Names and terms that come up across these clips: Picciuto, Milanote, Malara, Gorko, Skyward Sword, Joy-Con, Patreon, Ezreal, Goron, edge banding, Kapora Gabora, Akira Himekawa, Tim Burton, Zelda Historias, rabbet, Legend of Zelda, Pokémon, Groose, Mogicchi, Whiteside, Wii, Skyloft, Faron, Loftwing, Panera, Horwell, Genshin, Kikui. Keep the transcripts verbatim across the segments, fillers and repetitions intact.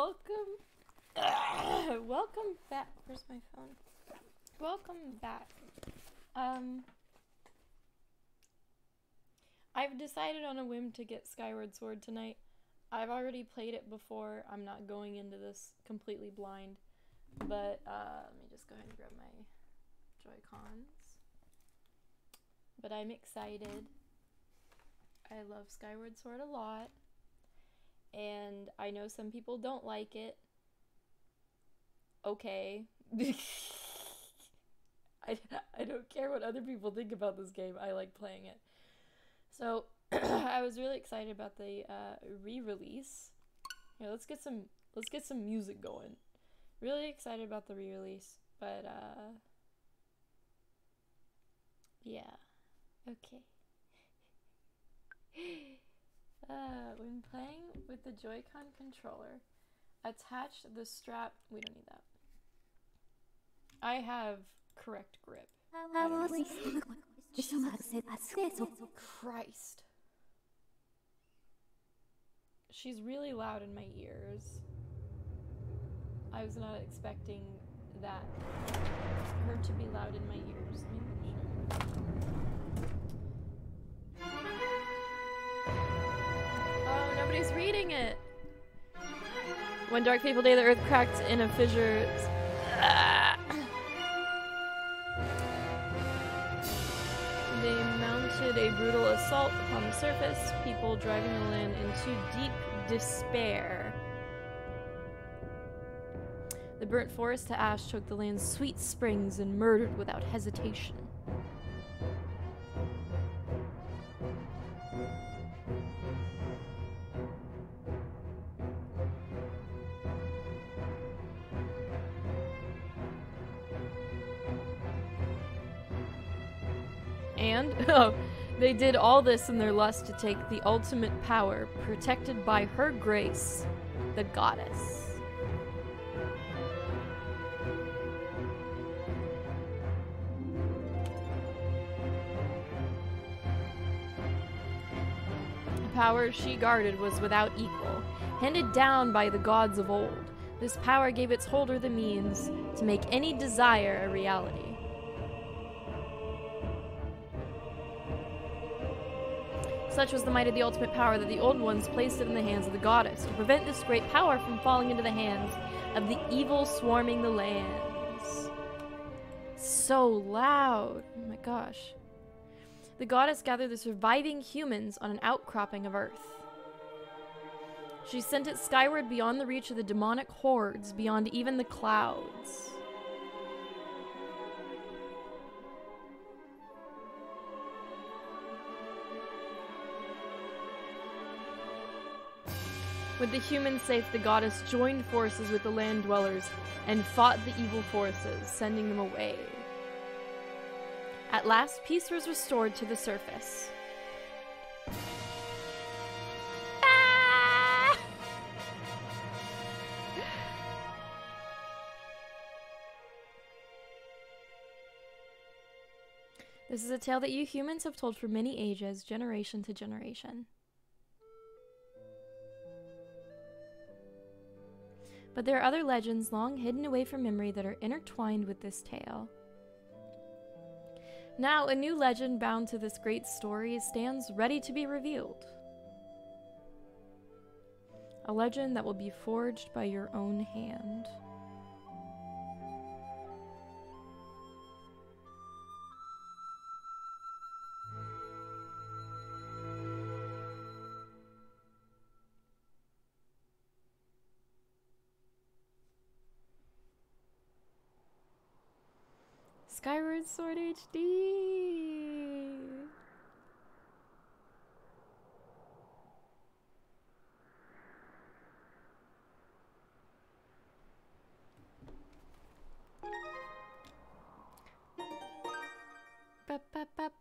welcome. Uh, welcome back. Where's my phone? Welcome back. Um, I've decided on a whim to get Skyward Sword tonight. I've already played it before. I'm not going into this completely blind. But uh, let me just go ahead and grab my Joy-Cons. But I'm excited. I love Skyward Sword a lot. And I know some people don't like it. Okay. I, I don't care what other people think about this game. I like playing it. So, I was really excited about the uh, re-release. Here, let's get some let's get some music going. Really excited about the re-release, but uh, yeah, okay. Uh, when playing with the Joy-Con controller, attach the strap. We don't need that. I have correct grip. Christ. She's really loud in my ears. I was not expecting that. Her to be loud in my ears. Maybe I should. Oh, nobody's reading it! When dark fateful day the earth cracked in a fissure. Ah. They mounted a brutal assault upon the surface, people driving the land into deep despair. The burnt forest to ash took the land's sweet springs and murdered without hesitation. And, oh, they did all this in their lust to take the ultimate power, protected by her grace, the goddess. The power she guarded was without equal, handed down by the gods of old. This power gave its holder the means to make any desire a reality. Such was the might of the ultimate power that the old ones placed it in the hands of the goddess to prevent this great power from falling into the hands of the evil swarming the lands. So loud. Oh my gosh. The goddess gathered the surviving humans on an outcropping of earth. She sent it skyward beyond the reach of the demonic hordes, beyond even the clouds. With the humans safe, the goddess joined forces with the land dwellers and fought the evil forces, sending them away. At last, peace was restored to the surface. Ah! This is a tale that you humans have told for many ages, generation to generation. But there are other legends long hidden away from memory that are intertwined with this tale. Now, a new legend bound to this great story stands ready to be revealed. A legend that will be forged by your own hand. Skyward Sword H D! Ba, ba, ba, ba.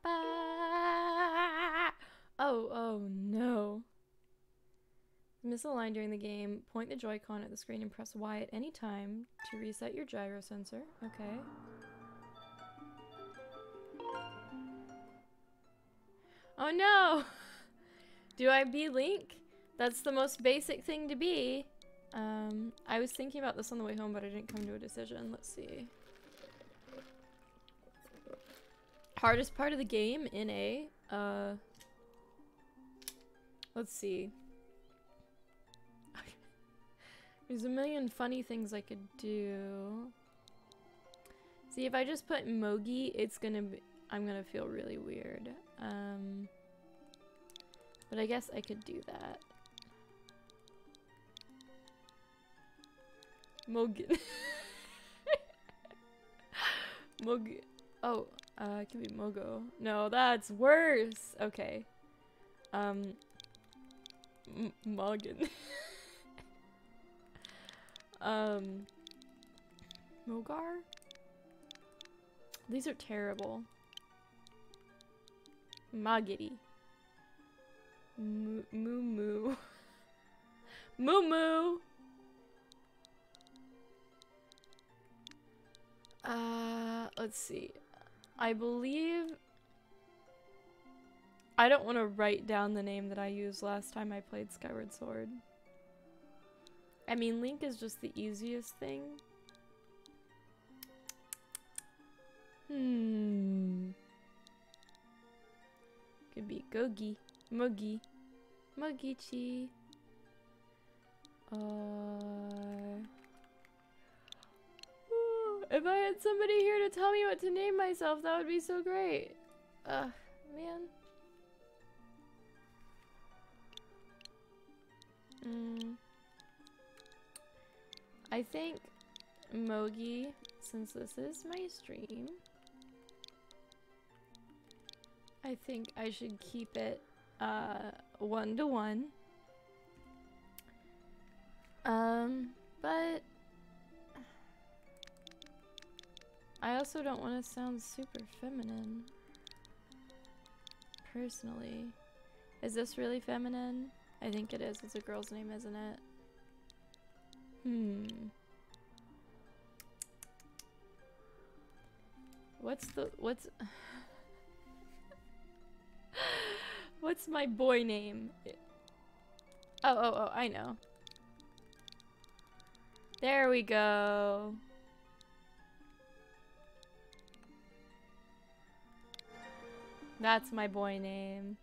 Oh, oh no. Misaligned during the game. Point the Joy-Con at the screen and press Y at any time to reset your gyro sensor. Okay. Oh no! Do I be Link? That's the most basic thing to be. Um, I was thinking about this on the way home, but I didn't come to a decision. Let's see. Hardest part of the game in A. Uh, let's see. There's a million funny things I could do. See, if I just put Mogi, it's gonna be, I'm gonna feel really weird. Um, but I guess I could do that. Mogi. Mogi. Oh, uh, it could be Mogo. No, that's worse. Okay. Um. M Mogan. um. Mogar? These are terrible. Magiri. Moo moo. Moo moo. Uh, let's see. I believe... I don't want to write down the name that I used last time I played Skyward Sword. I mean, Link is just the easiest thing. Hmm. Could be Gogi. Mogi. Mogichi. Uh... If I had somebody here to tell me what to name myself, that would be so great. Ugh, man. Mm. I think Mogi, since this is my stream, I think I should keep it uh, one to one. Um, but... I also don't want to sound super feminine. Personally. Is this really feminine? I think it is. It's a girl's name, isn't it? Hmm. What's the... What's... what's my boy name? Oh, oh, oh, I know. There we go. That's my boy name.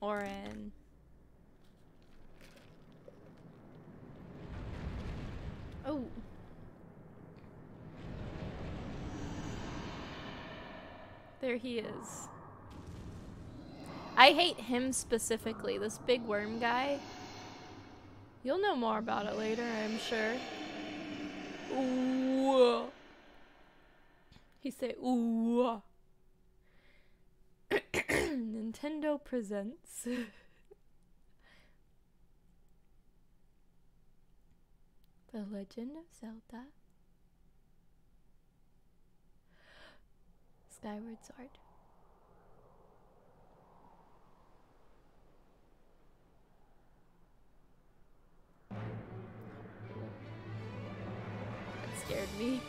Oren. Oh. There he is. I hate him specifically, this big worm guy. You'll know more about it later, I'm sure. Ooh. He say, ooh. Nintendo presents. The Legend of Zelda. Skyward Sword. That scared me.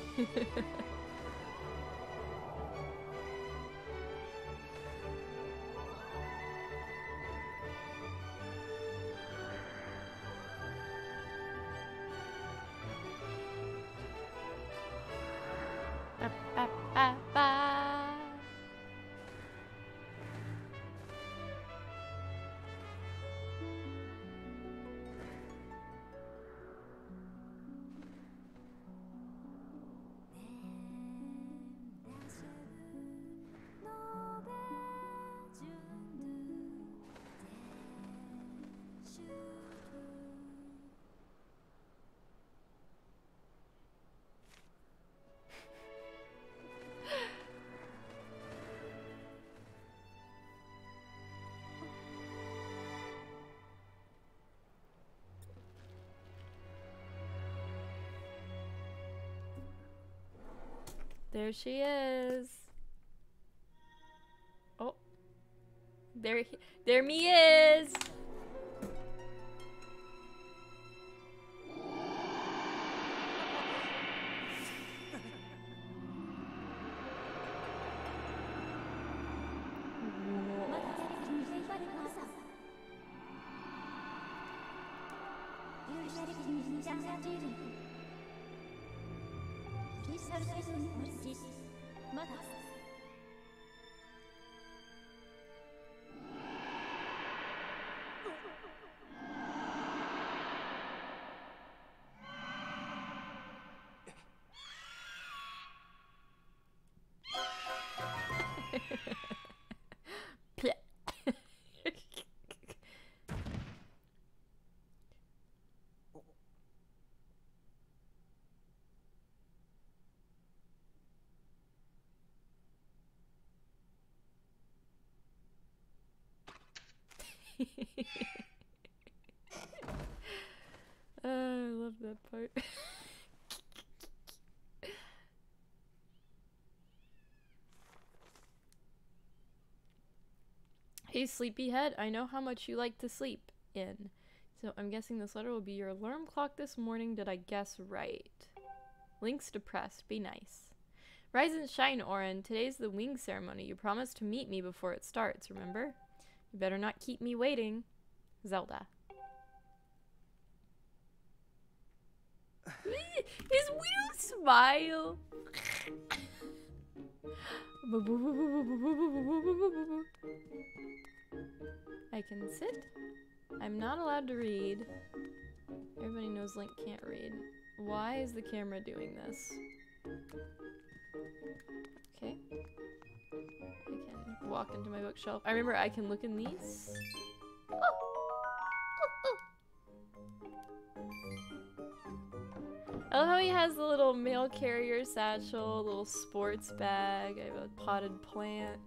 There she is. Oh. There he, there me is. Oh, I love that part. Hey, sleepyhead, I know how much you like to sleep in. So I'm guessing this letter will be your alarm clock this morning. Did I guess right? Link's depressed. Be nice. Rise and shine, Orin. Today's the wing ceremony. You promised to meet me before it starts, remember? You better not keep me waiting. Zelda. His weird smile. I can sit. I'm not allowed to read. Everybody knows Link can't read. Why is the camera doing this? Okay. I can walk into my bookshelf. I remember I can look in these. Oh. Oh, oh. I love how he has the little mail carrier satchel, little sports bag. I have a potted plant.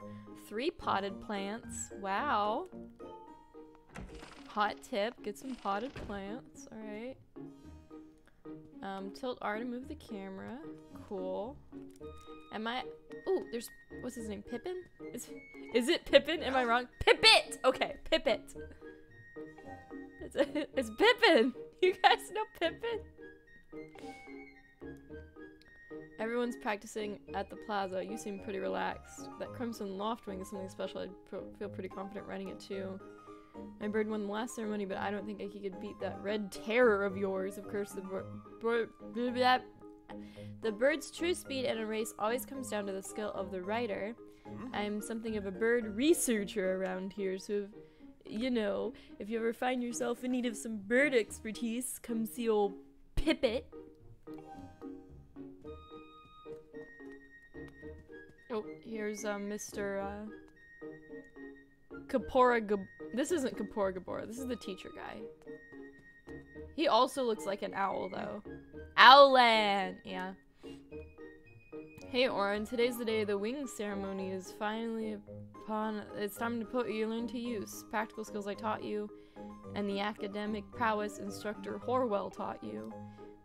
Three potted plants. Wow. Hot tip. Get some potted plants. Alright. Um, tilt R to move the camera. Cool. Am I... Oh, there's... What's his name? Pippin? Is, is it Pippin? Am I wrong? Pippet! Okay, Pippet. It's, it's Pippin! You guys know Pippin? Everyone's practicing at the plaza. You seem pretty relaxed. That Crimson Loftwing is something special. I pr feel pretty confident writing it too. My bird won the last ceremony, but I don't think he could beat that red terror of yours. Of course, the bird... The bird's true speed in a race always comes down to the skill of the rider. I'm something of a bird researcher around here, so if, you know, if you ever find yourself in need of some bird expertise, come see old Pippet. Oh, here's uh, Mister Uh, Kapora Gab- This isn't Kapora Gabora, this is the teacher guy. He also looks like an owl, though. Owlan! Yeah. Hey, Orin. Today's the day of the wing ceremony is finally upon... It's time to put you learn to use. Practical skills I taught you, and the academic prowess instructor Horwell taught you.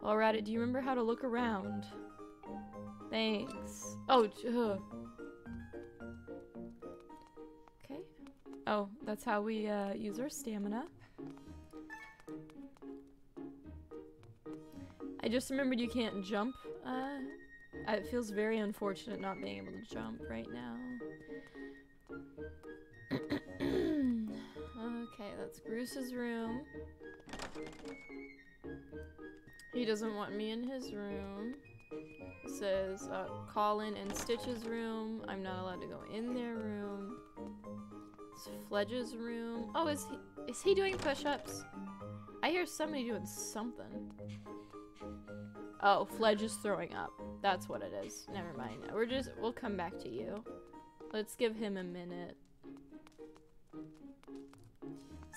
All right, do you remember how to look around? Thanks. Oh, ugh. Okay. Oh, that's how we uh, use our stamina. I just remembered you can't jump. Uh, it feels very unfortunate not being able to jump right now. Okay, that's Bruce's room. He doesn't want me in his room. It says uh, Colin and Stitch's room. I'm not allowed to go in their room. It's Fledge's room. Oh, is he, is he doing push-ups? I hear somebody doing something. Oh, Fledge is throwing up. That's what it is. Never mind. We're just- we'll come back to you. Let's give him a minute.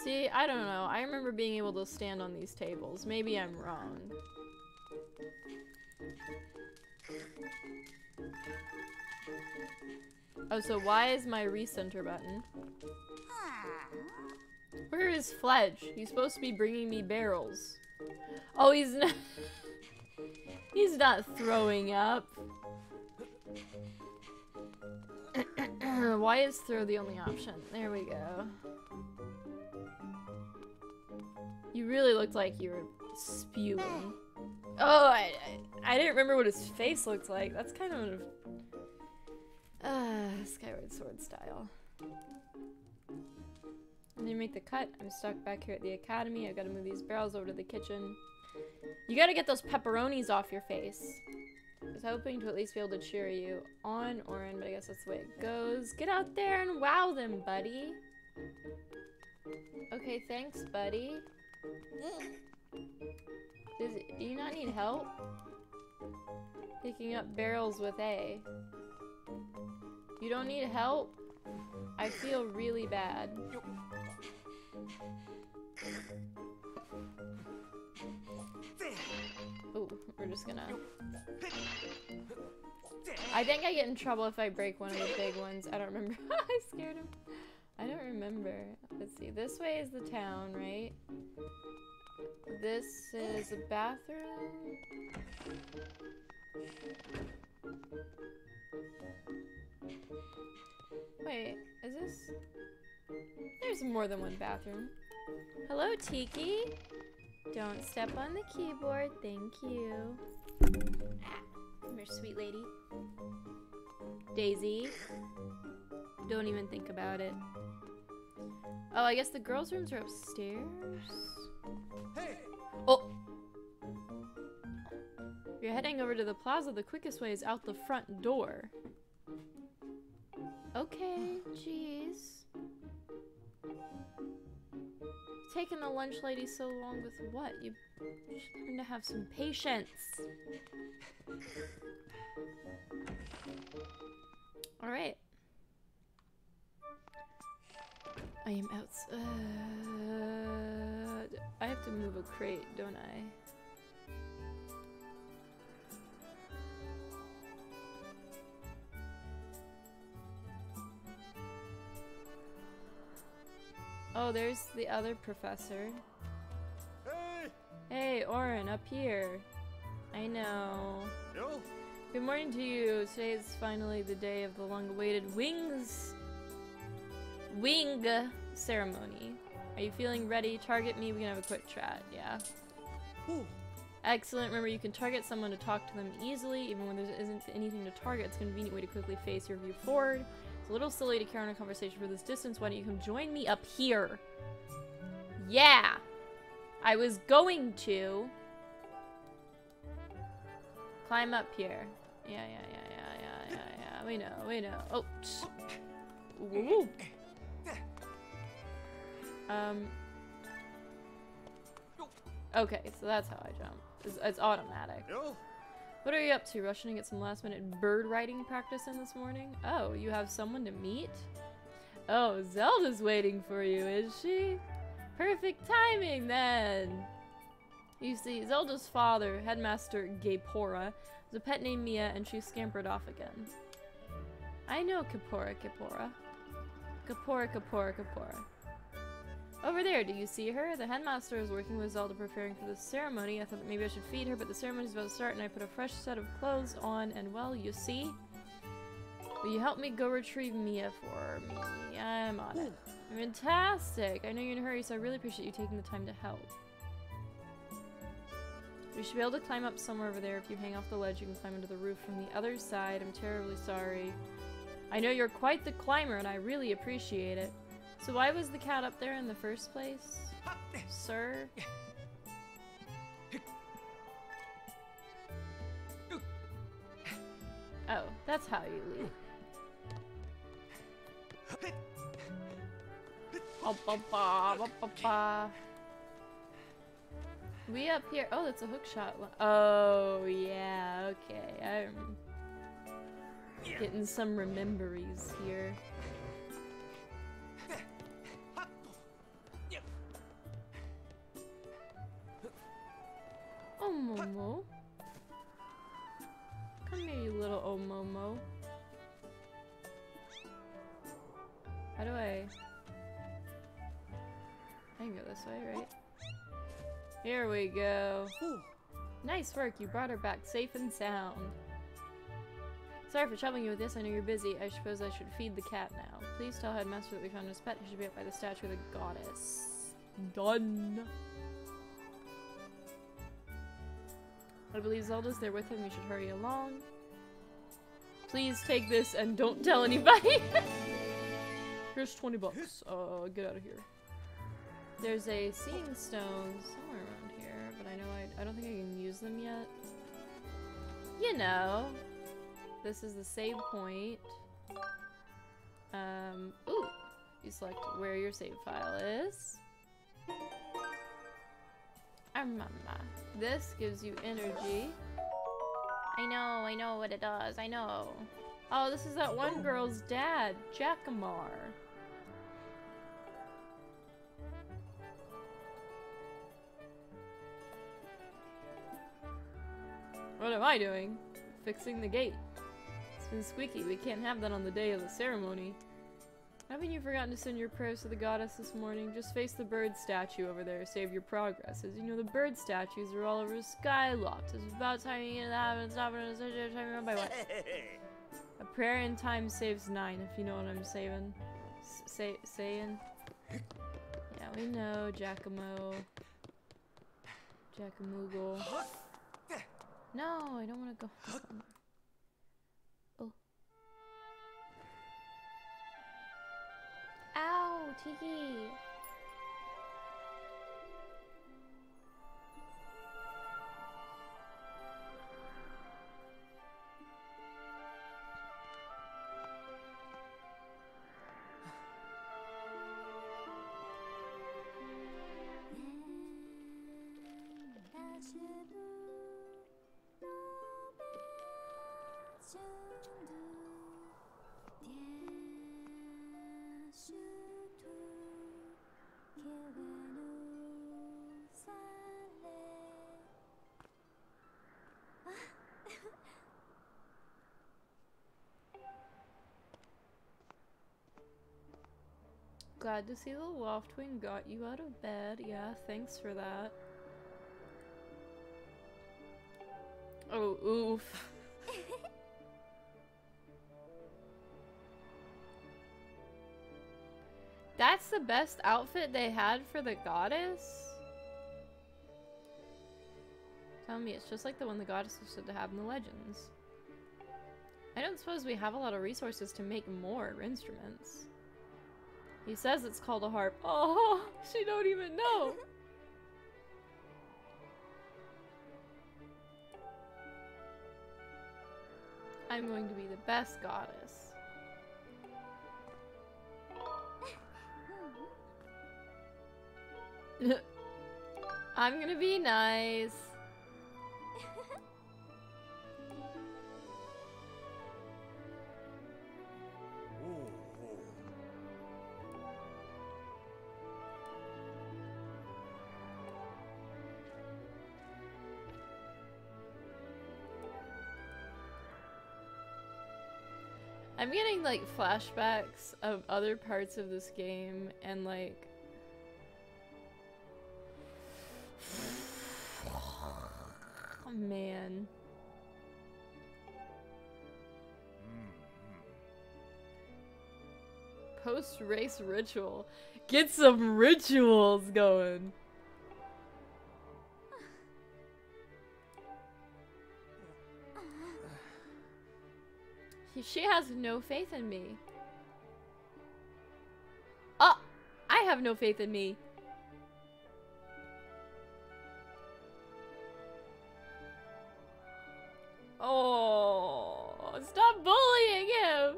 See, I don't know. I remember being able to stand on these tables. Maybe I'm wrong. Oh, so why is my recenter button? Where is Fledge? He's supposed to be bringing me barrels. Oh, he's not- He's not throwing up. Why is throw the only option? There we go. You really looked like you were spewing. Oh, I, I, I didn't remember what his face looked like. That's kind of... Uh, Skyward Sword style. didn't make the cut. I'm stuck back here at the academy. I've got to move these barrels over to the kitchen. You got to get those pepperonis off your face. I was hoping to at least be able to cheer you on, Orin, but I guess that's the way it goes. Get out there and wow them, buddy. Okay, thanks, buddy. Does, do you not need help? Picking up barrels with A. You don't need help? I feel really bad. Ooh, we're just gonna... I think I get in trouble if I break one of the big ones. I don't remember. I scared him. I don't remember. Let's see. This way is the town, right? This is a bathroom. Wait, is this... There's more than one bathroom. Hello, Tiki. Don't step on the keyboard, thank you. Come here, sweet lady. Daisy. Don't even think about it. Oh, I guess the girls' rooms are upstairs. Hey. Oh! If you're heading over to the plaza, the quickest way is out the front door. Okay, jeez. Taking the lunch lady so long with what? You should learn to have some patience. Alright. I am outside. I have to move a crate, don't I? Oh, there's the other professor. Hey! Hey, Orin, up here. I know. Yo. Good morning to you. Today is finally the day of the long-awaited wings... Wing ceremony. Are you feeling ready? Target me. We can have a quick chat. Yeah. Ooh. Excellent. Remember, you can target someone to talk to them easily. Even when there isn't anything to target, it's a convenient way to quickly face your view forward. A little silly to carry on a conversation for this distance. Why don't you come join me up here? Yeah! I was going to. Climb up here. Yeah, yeah, yeah, yeah, yeah, yeah, yeah. We know, we know. Oh. Ooh. Um. Okay, so that's how I jump. It's, it's automatic. What are you up to? Rushing to get some last-minute bird riding practice in this morning? Oh, you have someone to meet? Oh, Zelda's waiting for you, is she? Perfect timing, then! You see, Zelda's father, Headmaster Gapora, was a pet named Mia, and she scampered off again. I know Kapora, Kapora. Kapora, Kapora, Kapora. Over there, do you see her? The headmaster is working with Zelda preparing for the ceremony. I thought that maybe I should feed her, but the ceremony is about to start and I put a fresh set of clothes on and, well, you see? Will you help me go retrieve Mia for me? I'm on it. Fantastic! I know you're in a hurry, so I really appreciate you taking the time to help. We should be able to climb up somewhere over there. If you hang off the ledge, you can climb into the roof from the other side. I'm terribly sorry. I know you're quite the climber, and I really appreciate it. So why was the cat up there in the first place, sir? Oh, that's how you leave. We up here. Oh, that's a hookshot. Oh, yeah. Okay, I'm getting some rememberies here. Oh, Momo. Come here, you little old Momo. How do I... I can go this way, right? Here we go. Ooh. Nice work, you brought her back safe and sound. Sorry for troubling you with this, I know you're busy. I suppose I should feed the cat now. Please tell Headmaster that we found his pet. He should be up by the statue of the goddess. Done. I believe Zelda's there with him. We should hurry along. Please take this and don't tell anybody. Here's twenty bucks. Uh, get out of here. There's a seeing stone somewhere around here, but I know I, I don't think I can use them yet. You know, this is the save point. Um, ooh, you select where your save file is. I remember. This gives you energy. I know, I know what it does, I know. Oh, this is that one girl's dad, Jackamar. What am I doing? Fixing the gate. It's been squeaky. We can't have that on the day of the ceremony. Haven't you forgotten to send your prayers to the goddess this morning? Just face the bird statue over there. Save your progress. As you know, the bird statues are all over the skyloft. It's about time you get into the habit and stop it. It's time by what? A prayer in time saves nine, if you know what I'm saying. Say saying. Yeah, we know, Giacomo. Giacomoogle. No, I don't want to go somewhere. Oh. Ow, Tiki! Glad to see the Loftwing got you out of bed. Yeah, thanks for that. Oh, oof. That's the best outfit they had for the goddess? Tell me, it's just like the one the goddess was said to have in the legends. I don't suppose we have a lot of resources to make more instruments. He says it's called a harp. Oh, she don't even know. I'm going to be the best goddess. I'm gonna be nice. I'm getting like flashbacks of other parts of this game and like oh man. Post-race ritual. Get some rituals going. She has no faith in me. Oh, I have no faith in me. Oh, stop bullying him.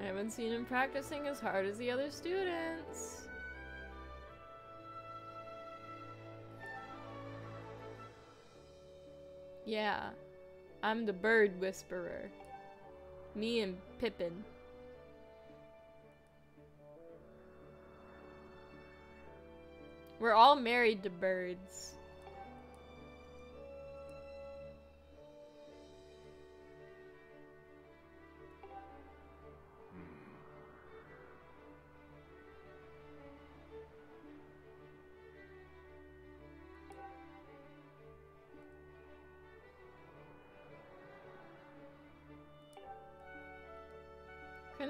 I haven't seen him practicing as hard as the other students. Yeah, I'm the bird whisperer. Me and Pippin. We're all married to birds.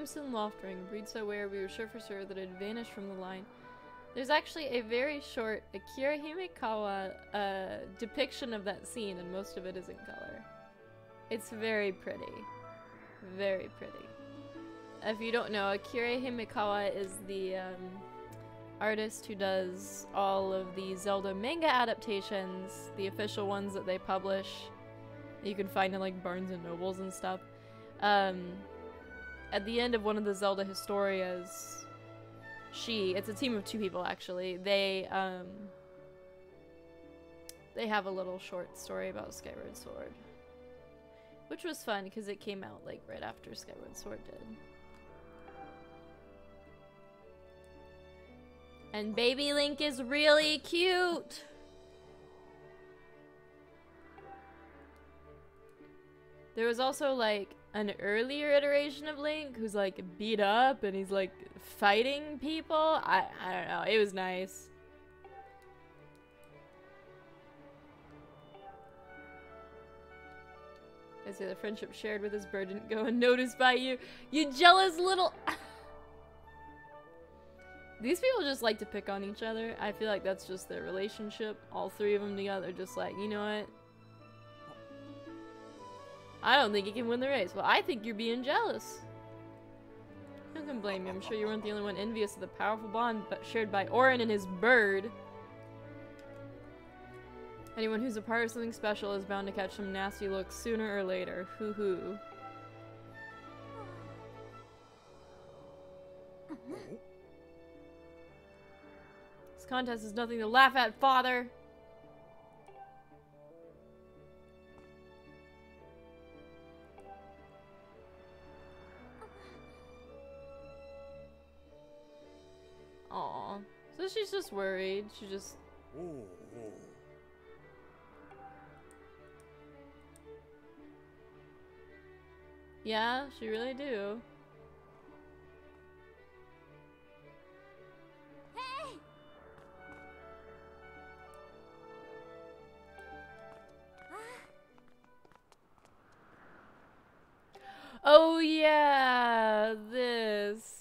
crimson loftring, breed so rare we were sure for sure that it had vanished from the line. There's actually a very short Akira Himekawa uh, depiction of that scene, and most of it is in color. It's very pretty. Very pretty. If you don't know, Akira Himekawa is the um, artist who does all of the Zelda manga adaptations, the official ones that they publish, that you can find in like Barnes and Nobles and stuff. Um, at the end of one of the Zelda Historias, She, it's a team of two people actually, they, um, they have a little short story about Skyward Sword, which was fun because it came out like right after Skyward Sword did. And Baby Link is really cute! There was also like an earlier iteration of Link who's like beat up and he's like fighting people. I, I don't know, it was nice. I say the friendship shared with his bird didn't go unnoticed by you. You jealous little... These people just like to pick on each other. I feel like that's just their relationship. All three of them together just like, you know what? I don't think he can win the race. Well, I think you're being jealous. Who can blame you? I'm sure you weren't the only one envious of the powerful bond shared by Orin and his bird. Anyone who's a part of something special is bound to catch some nasty looks sooner or later. Hoo hoo. This contest is nothing to laugh at, father. Aw. So she's just worried. She just... Yeah, she really do. Hey! Oh yeah, this.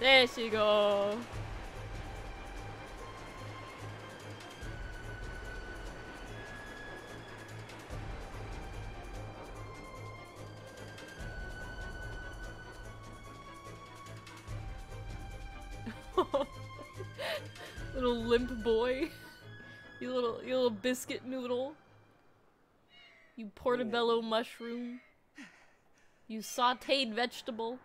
There she go. Little limp boy. You little you little biscuit noodle. You portobello mushroom. You sauteed vegetable.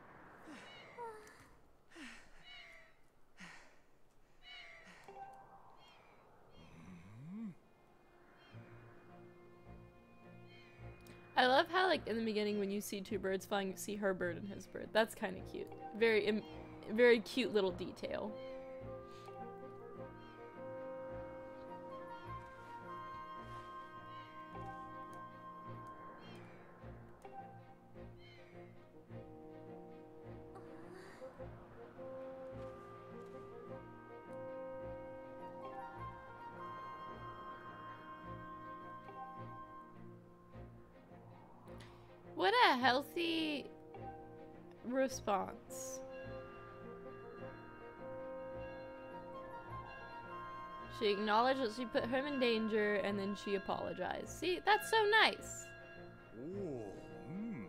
I love how, like, in the beginning when you see two birds flying, you see her bird and his bird. That's kind of cute. Very, im very cute little detail. What a healthy response. She acknowledged that she put him in danger and then she apologized. See, that's so nice. Ooh. Mm.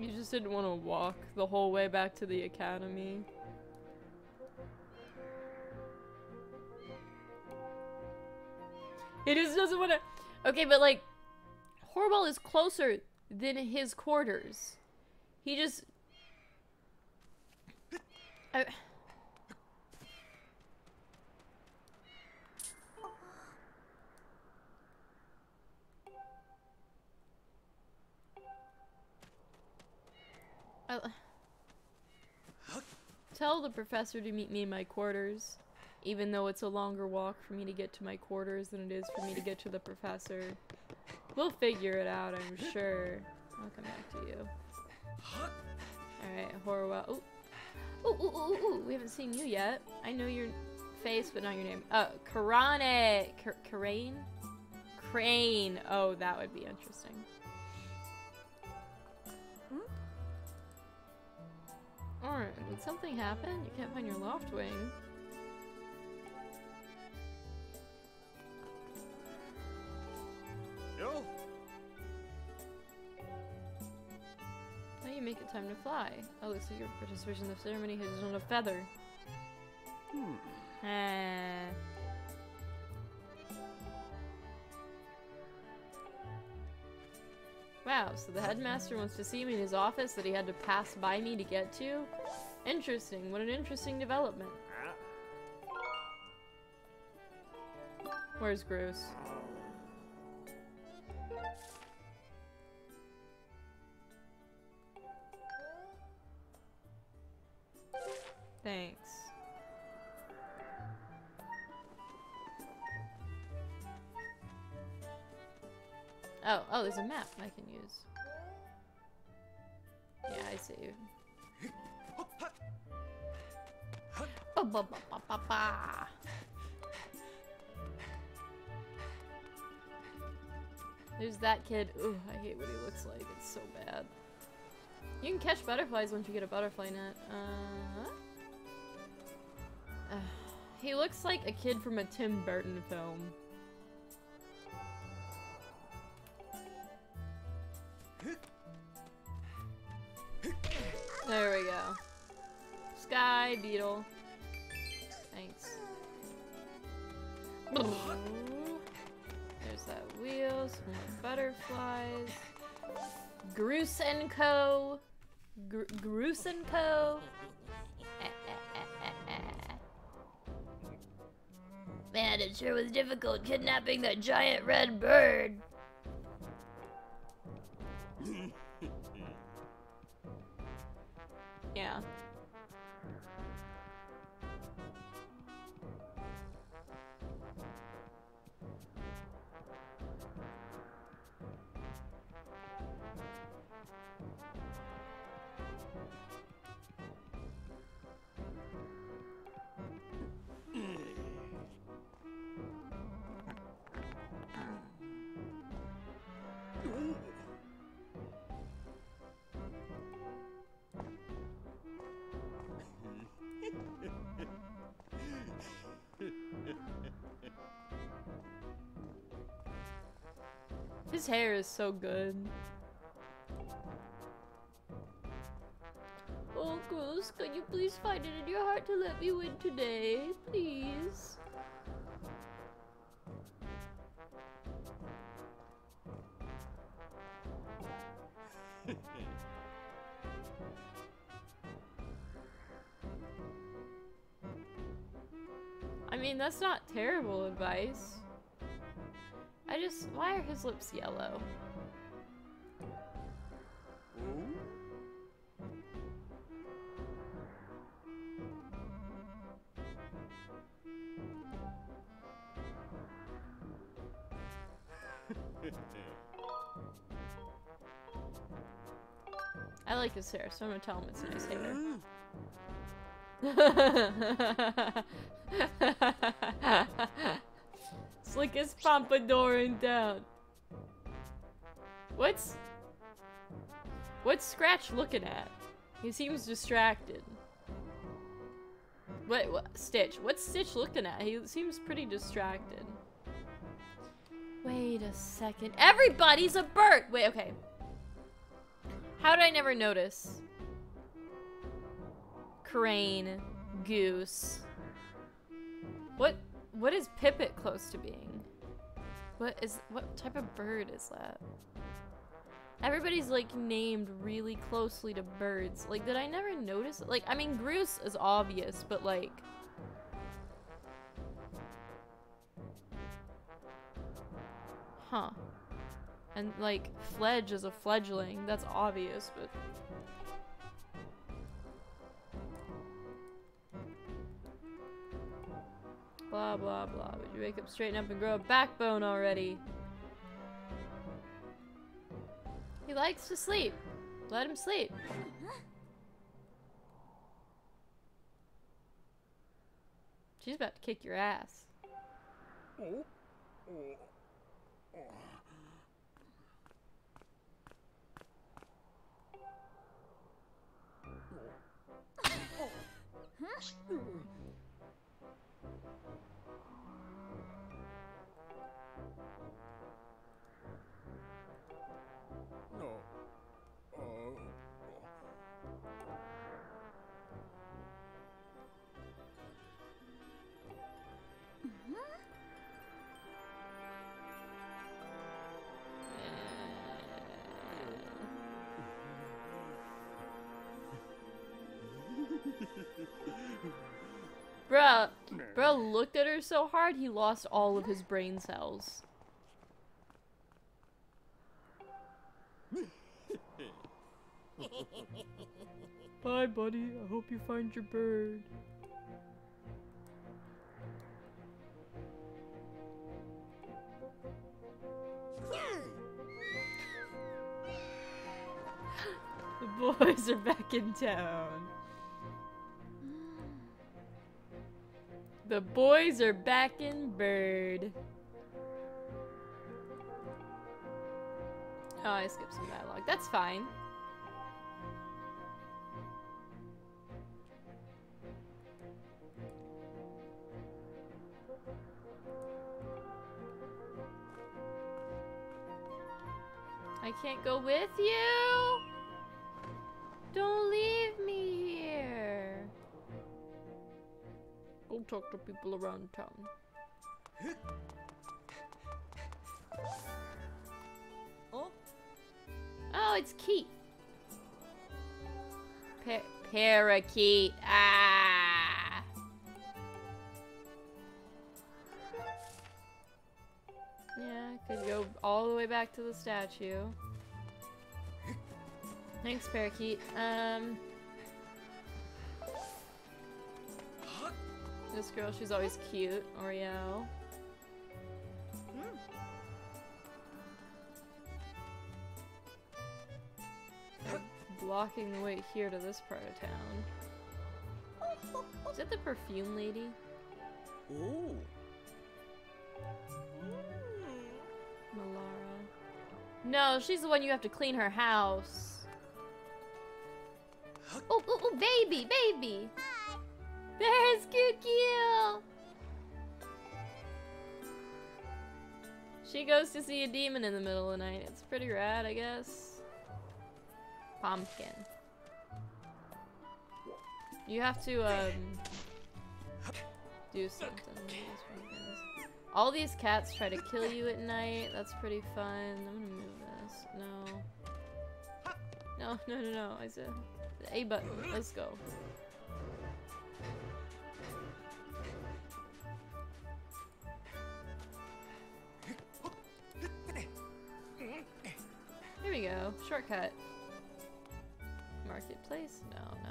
You just didn't want to walk the whole way back to the academy. He just doesn't want to. Okay, but like, Horwell is closer than his quarters. He just. I... I... Tell the professor to meet me in my quarters, even though it's a longer walk for me to get to my quarters than it is for me to get to the professor. We'll figure it out, I'm sure. I'll come back to you. Alright, Horwell. Ooh. Ooh, ooh, ooh, ooh, ooh, we haven't seen you yet. I know your face, but not your name. Uh, Karane! Crane? Crane! Oh, that would be interesting. Hmm? Alright, did something happen? You can't find your loft wing. Yo. Now you make it time to fly. Oh, so your participation in the ceremony has not a feather. Hmm. Ah. Wow, so the headmaster wants to see me in his office that he had to pass by me to get to? Interesting. What an interesting development. Where's Bruce? Thanks. Oh, oh, there's a map I can use. Yeah, I see. Ba ba ba ba ba ba. There's that kid. Ooh, I hate what he looks like. It's so bad. You can catch butterflies once you get a butterfly net. Uh, uh, he looks like a kid from a Tim Burton film. There we go. Sky beetle. Thanks. There's that wheel, some more butterflies. Groose and Co. Gr Groose and Co. Eh, eh, eh, eh, eh. Man, it sure was difficult kidnapping that giant red bird. Yeah. His hair is so good. Oh, Groose, could you please find it in your heart to let me win today? Please. I mean, that's not terrible advice. I just, why are his lips yellow? I like his hair, so I'm gonna tell him it's nice hair. Slickest pompadour in town. What's... What's Scratch looking at? He seems distracted. What, what? Stitch. What's Stitch looking at? He seems pretty distracted. Wait a second. Everybody's a bird! Wait, okay. How did I never notice? Crane. Goose. What? What is Pipit close to being? What is- what type of bird is that? Everybody's like named really closely to birds. Like, did I never notice it? Like, I mean, Groose is obvious, but like... Huh. And like, Fledge is a fledgling. That's obvious, but... Blah, blah, blah. Would you wake up, straighten up, and grow a backbone already? He likes to sleep. Let him sleep. She's about to kick your ass. Bruh, bruh looked at her so hard, he lost all of his brain cells. Bye, buddy. I hope you find your bird. The boys are back in town. The boys are back in bird. Oh, I skipped some dialogue. That's fine. I can't go with you. Don't leave me here. Go talk to people around town. Oh, oh, it's Keet. Pa parakeet. Ah. Yeah, could go all the way back to the statue. Thanks, parakeet. Um. This girl, she's always cute. Oreo. Mm. They're blocking the way here to this part of town. Is that the perfume lady? Ooh. Malara. No, she's the one you have to clean her house. Oh, oh, oh, baby, baby! There's Kukio! She goes to see a demon in the middle of the night. It's pretty rad, I guess. Pumpkin. You have to, um... do something. All these cats try to kill you at night. That's pretty fun. I'm gonna move this. No. No, no, no, no. I said the A button. Let's go. Here we go. Shortcut. Marketplace? No, no,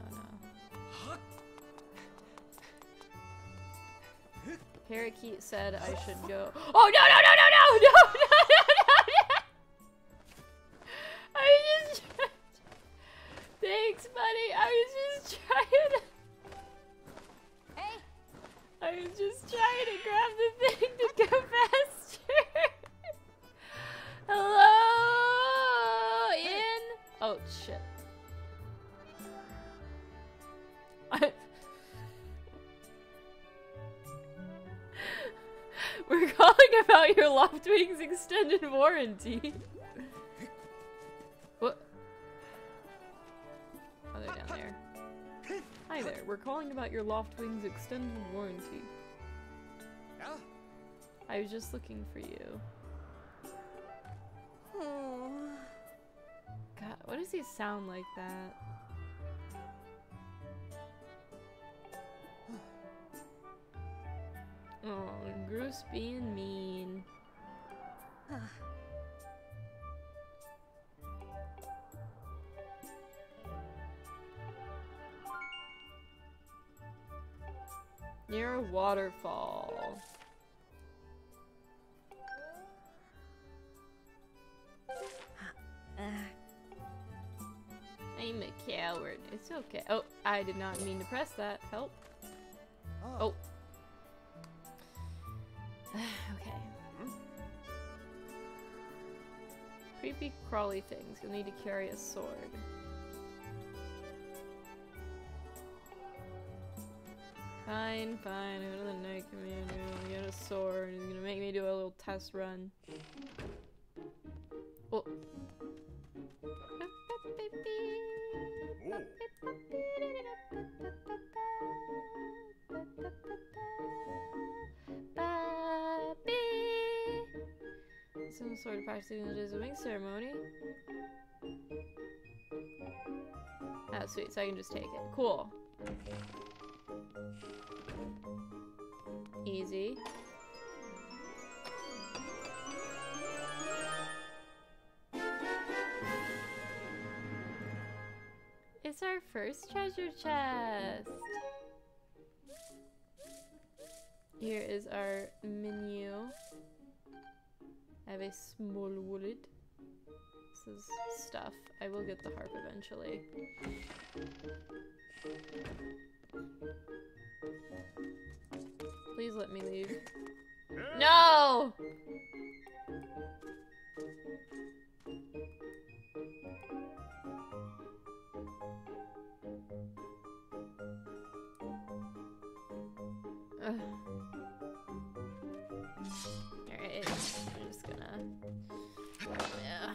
no. Parakeet said I should go. Oh, no, no, no, no, no, no, no, no, no, no. I was just trying to... Thanks, buddy. I was just trying to... Hey. I was just trying to grab the thing to go faster. Hello, in. Oh shit! I... We're calling about your Loftwing's extended warranty. What? Oh, they're down there. Hi there, we're calling about your Loftwing's extended warranty. Yeah? I was just looking for you. Aww. God, what does he sound like that? Oh, Groose being mean. Near a waterfall. I'm a coward. It's okay. Oh, I did not mean to press that. Help. Oh. Okay. Creepy crawly things. You'll need to carry a sword. Fine, fine. Go to the Night Commander. I'll get a sword. He's gonna make me do a little test run. Oh. Some sort of practicing the wing ceremony. Oh, sweet. So I can just take it. Cool. Easy. It's our first treasure chest. Here is our menu. I have a small wallet. This is stuff. I will get the harp eventually. Please let me leave. No! Alright, I'm just gonna... Yeah.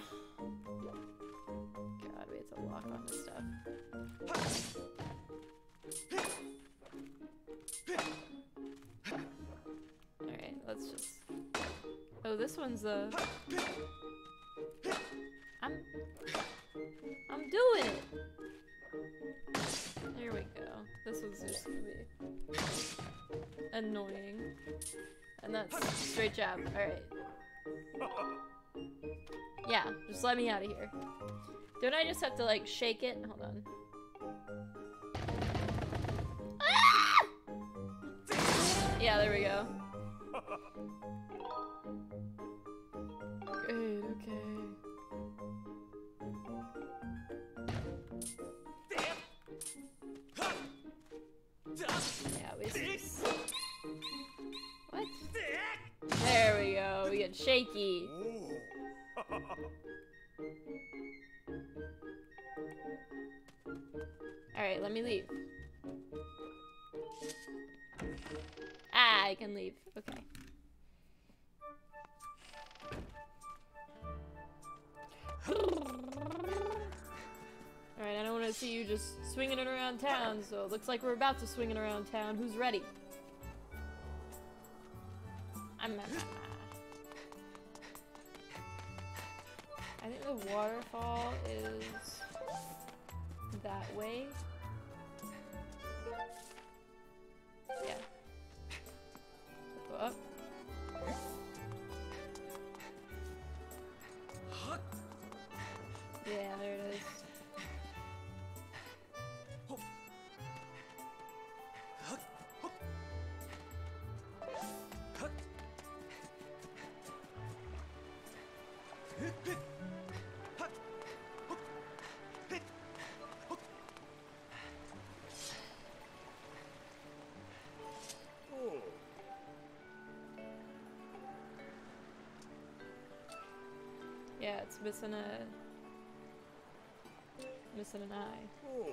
God, we have to lock on this stuff. Let's just... Oh, this one's a... I'm... I'm doing it! There we go. This one's just gonna be... annoying. And that's straight jab. Alright. Yeah, just let me out of here. Don't I just have to, like, shake it? Hold on. Ah! Yeah, there we go. Great, okay. Yeah, we just... What? There we go, we get shaky. Alright, let me leave. Ah, I can leave. Okay. Alright, I don't want to see you just swinging it around town, so it looks like we're about to swing it around town. Who's ready? I'm not. I think the waterfall is that way. Yeah. Go up. Yeah, there it is. Yeah, it's missing a... missing an eye. Oh.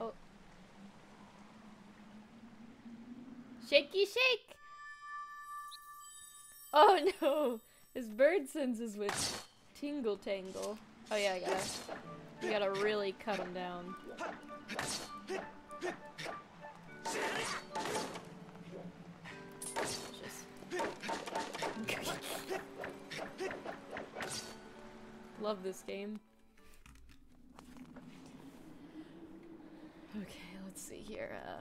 Oh, Shakey shake! Oh no! His bird senses with tingle tangle. Oh yeah, I got it. You gotta really cut him down. Just... Love this game. Okay, let's see here. Uh...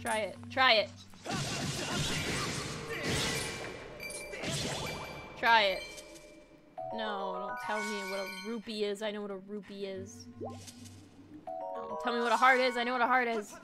Try it. Try it. Try it. No, don't tell me what a rupee is. I know what a rupee is. Don't tell me what a heart is. I know what a heart is.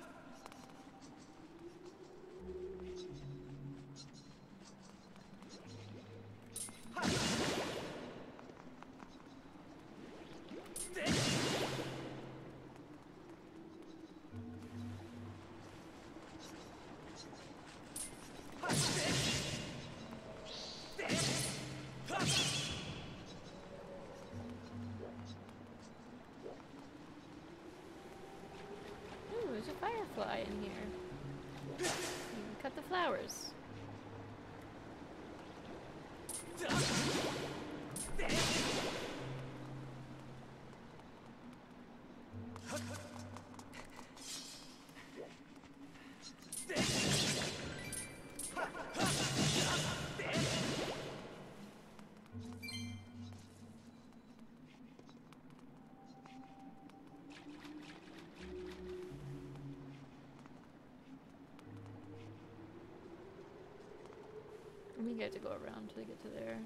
I think I have to go around till I get to there.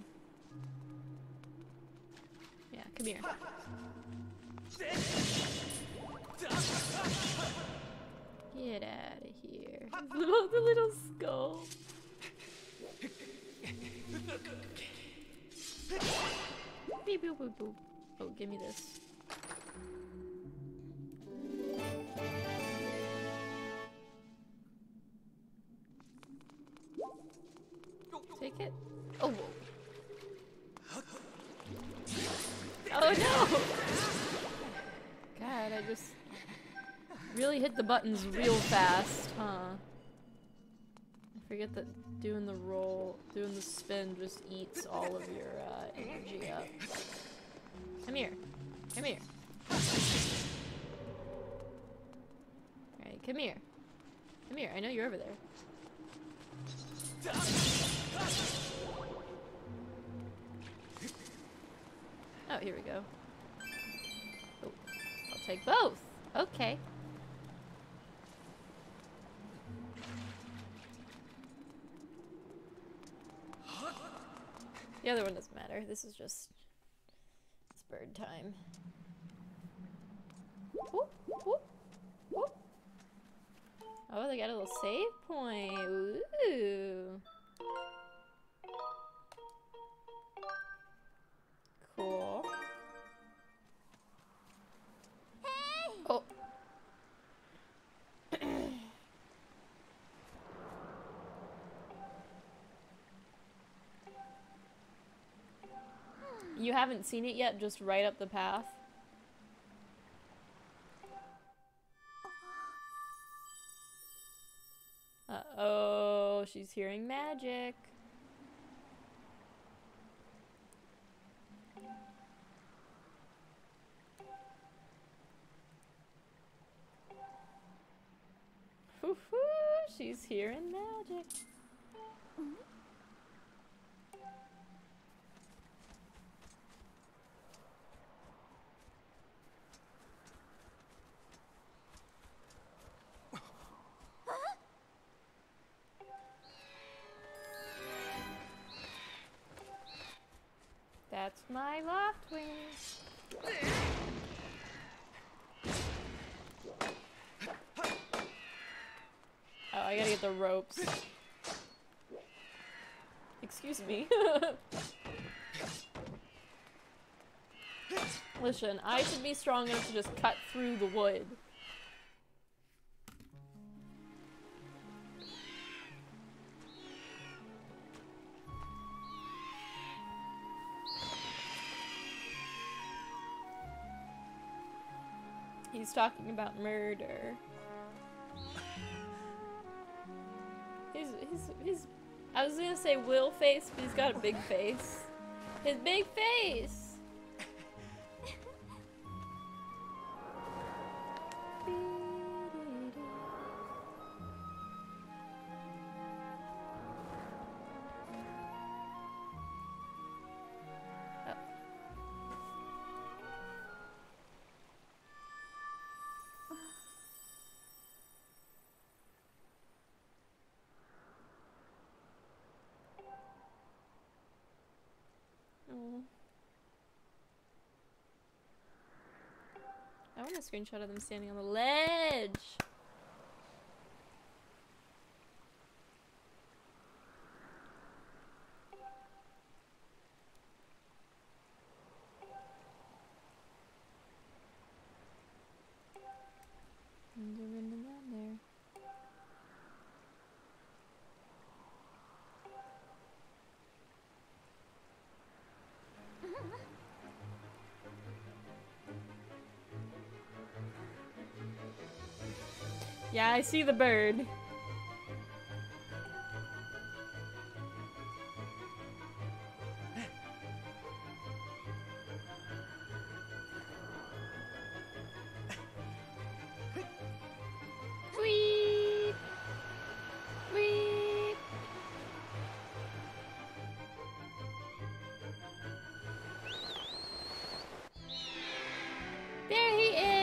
Yeah, come here. Get out of here. Little, the little skull. Beep, boop, boop, boop. Oh, give me this. Hit the buttons real fast, huh? I forget that doing the roll, doing the spin just eats all of your uh, energy up. Come here. Come here. Alright, come here. Come here. I know you're over there. Oh, here we go. Oh, I'll take both. Okay. The other one doesn't matter. This is just... It's bird time. Whoop, whoop, whoop. Oh, they got a little save point. Ooh. Cool. Hey. Oh. You haven't seen it yet, just right up the path. Uh-oh, she's hearing magic. Hoo-hoo, she's hearing magic. That's my loft wing. Oh, I gotta get the ropes. Excuse me. Listen, I should be strong enough to just cut through the wood. He's talking about murder. He's, he's, I was gonna say will face, but he's got a big face. His big face! I want a screenshot of them standing on the ledge. And they're running down there. Yeah, I see the bird. Wee! Wee! There he is!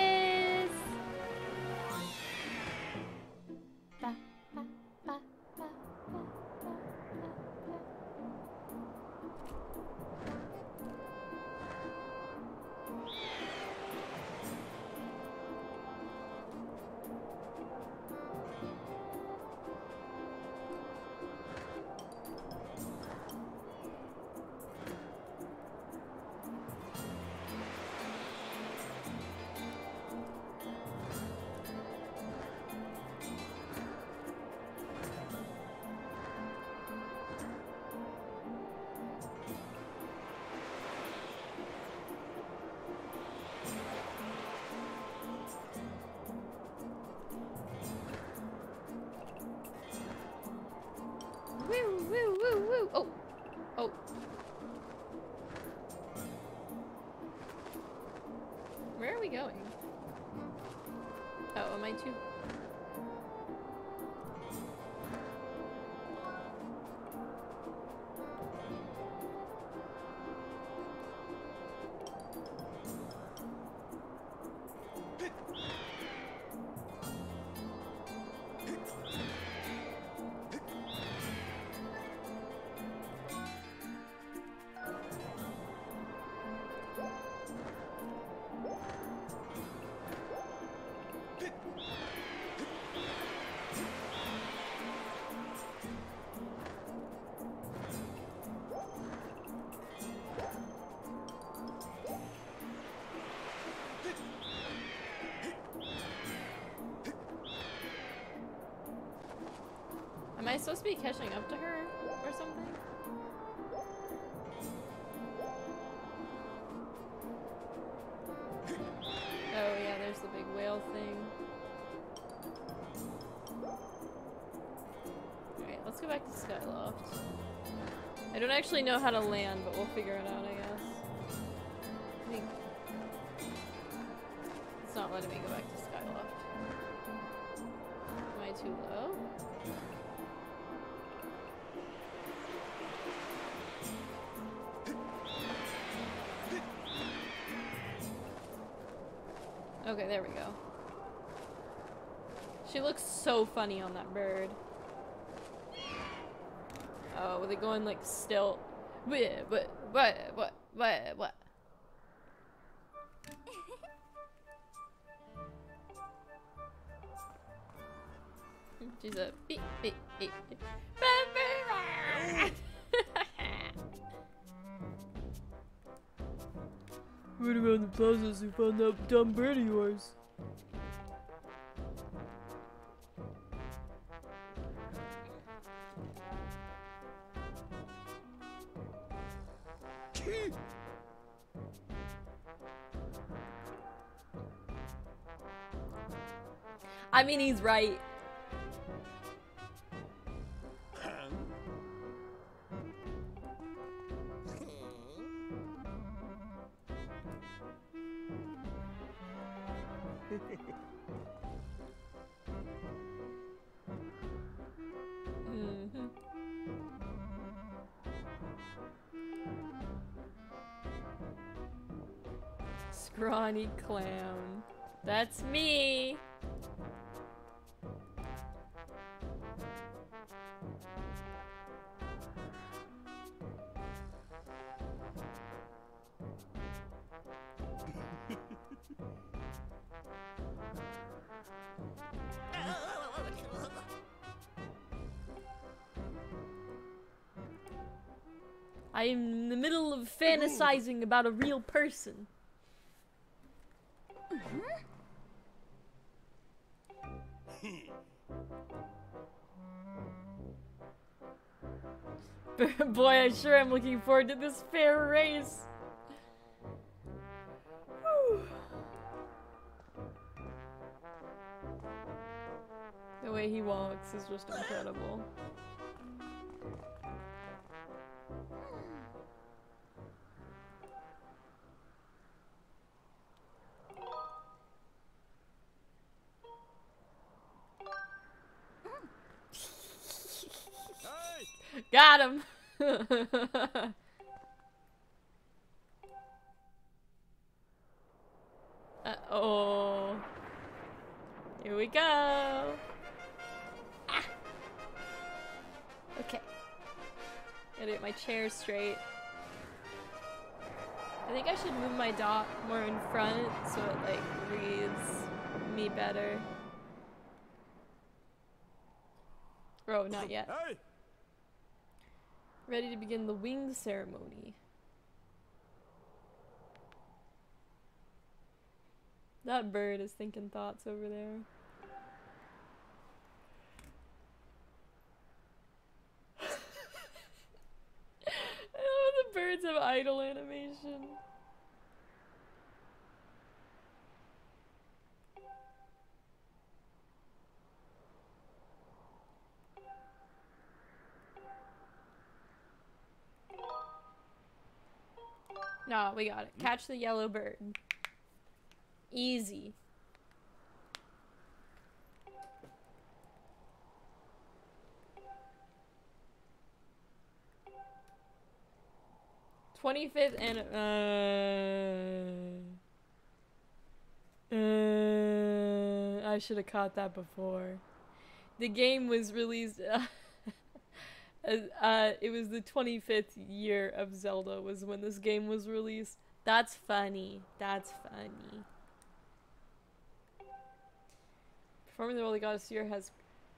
Going? Oh, am I too? Am I supposed to be catching up to her or something? Oh yeah, there's the big whale thing. Alright, let's go back to Skyloft. I don't actually know how to land, but we'll figure it out, I guess. I think it's not letting me go back to Skyloft. Am I too low? Okay, there we go. She looks so funny on that bird. Oh, with it going like still. What? What? What? What? What? She's a beep beep beep beep. Right around the plazas, we found that dumb bird of yours. I mean, he's right. Scrawny clown. That's me! I am in the middle of fantasizing about a real person. Boy, I sure am looking forward to this fair race. Whew. The way he walks is just incredible. Got him! Uh-oh. Here we go! Ah. Okay. Gotta get my chair straight. I think I should move my dot more in front so it, like, reads me better. Oh, not yet. Hey. Ready to begin the wing ceremony. That bird is thinking thoughts over there. Oh, the birds have idle animation. No, we got it. Catch the yellow bird. Easy. twenty-fifth and uh, uh I should have caught that before. The game was released uh, Uh, it was the twenty-fifth year of Zelda was when this game was released. That's funny. That's funny. Performing the role the goddess here has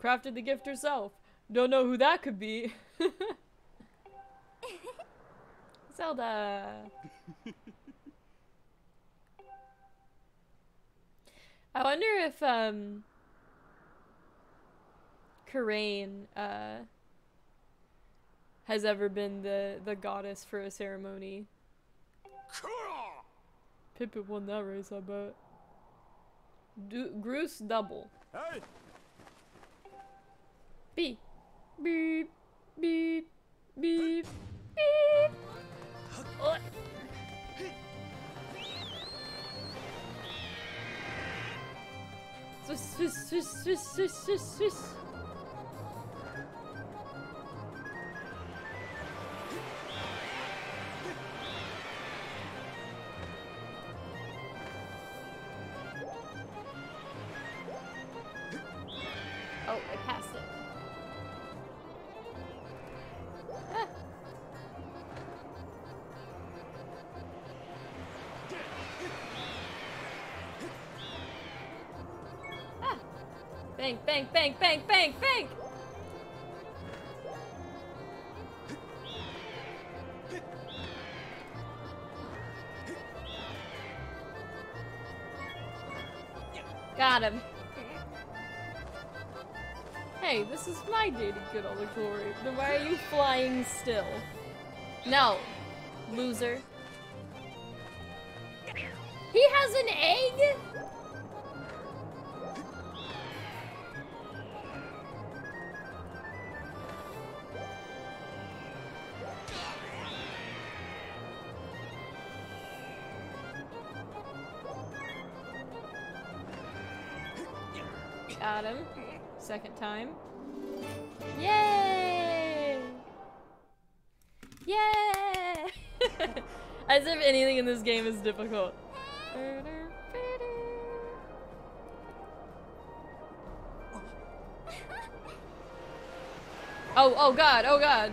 crafted the gift herself. Don't know who that could be. Zelda. I wonder if, um... Karain, uh... has ever been the, the goddess for a ceremony. Pippet won that race, I bet. Du Groose double. Hey. Beep. Beep. Beep. Beep. Beep. Oh. Swiss, Swiss, Swiss, Swiss, Swiss, Swiss, Swiss. Bang, bang, bang, bang, bang! Got him. Hey, this is my day to get all the glory. Then why are you flying still? No, loser. He has an egg? at him. Second time. Yay! Yay! As if anything in this game is difficult. Oh, oh god, oh god.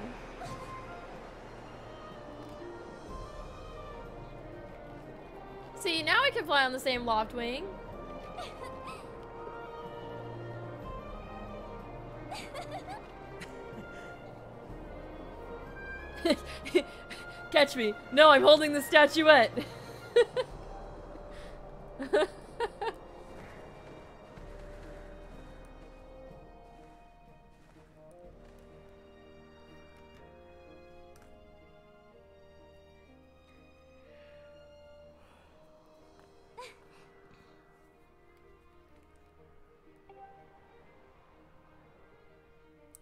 See, now I can fly on the same loft wing. Catch me. No, I'm holding the statuette.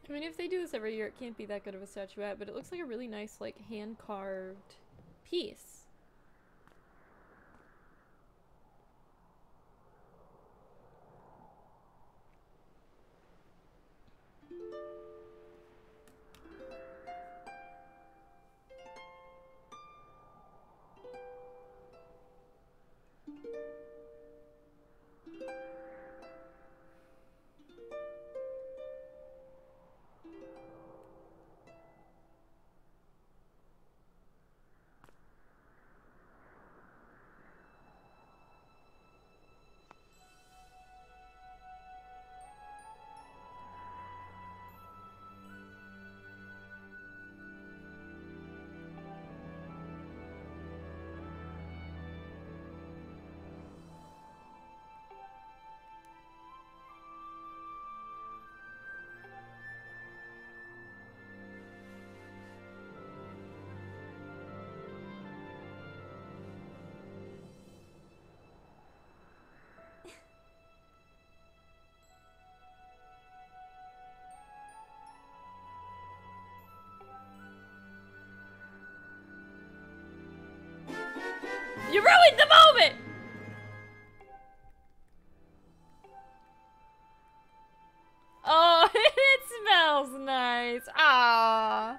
I mean, if they do this every year, it can't be that good of a statuette, but it looks like a really nice, like, hand-carved piece. You ruined the moment! Oh, it smells nice. Ah.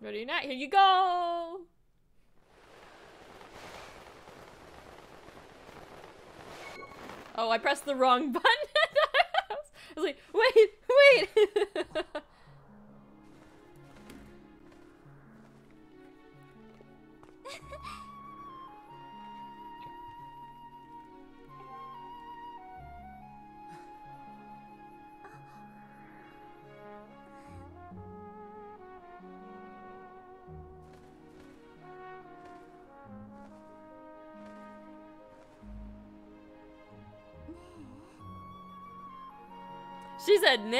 Ready or not, here you go! Oh, I pressed the wrong button! I was like, wait, wait! She said, nah.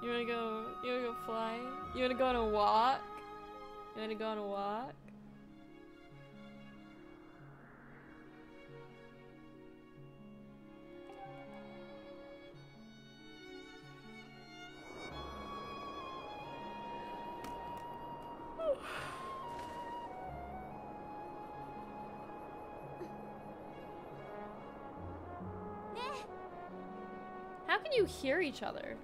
You wanna go, you wanna go fly? You wanna go on a walk? You wanna go on a walk? can you hear each other?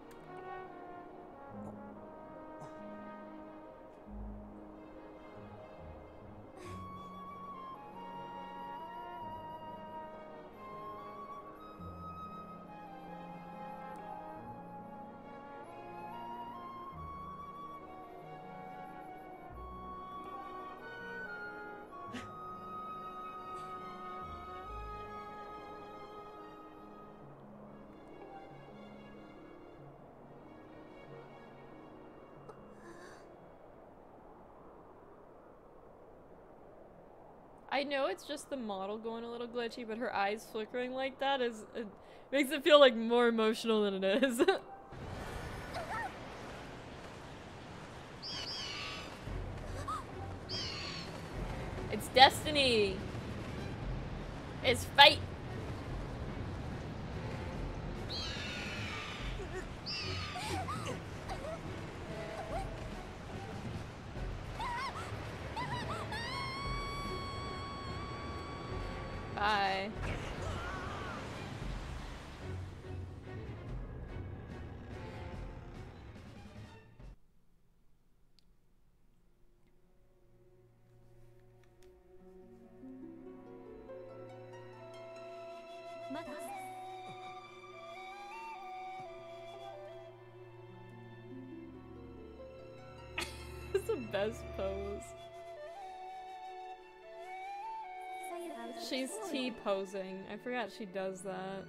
I know it's just the model going a little glitchy, but her eyes flickering like that is it makes it feel like more emotional than it is. It's destiny. It's fate. Best pose. She's T-posing. I forgot she does that.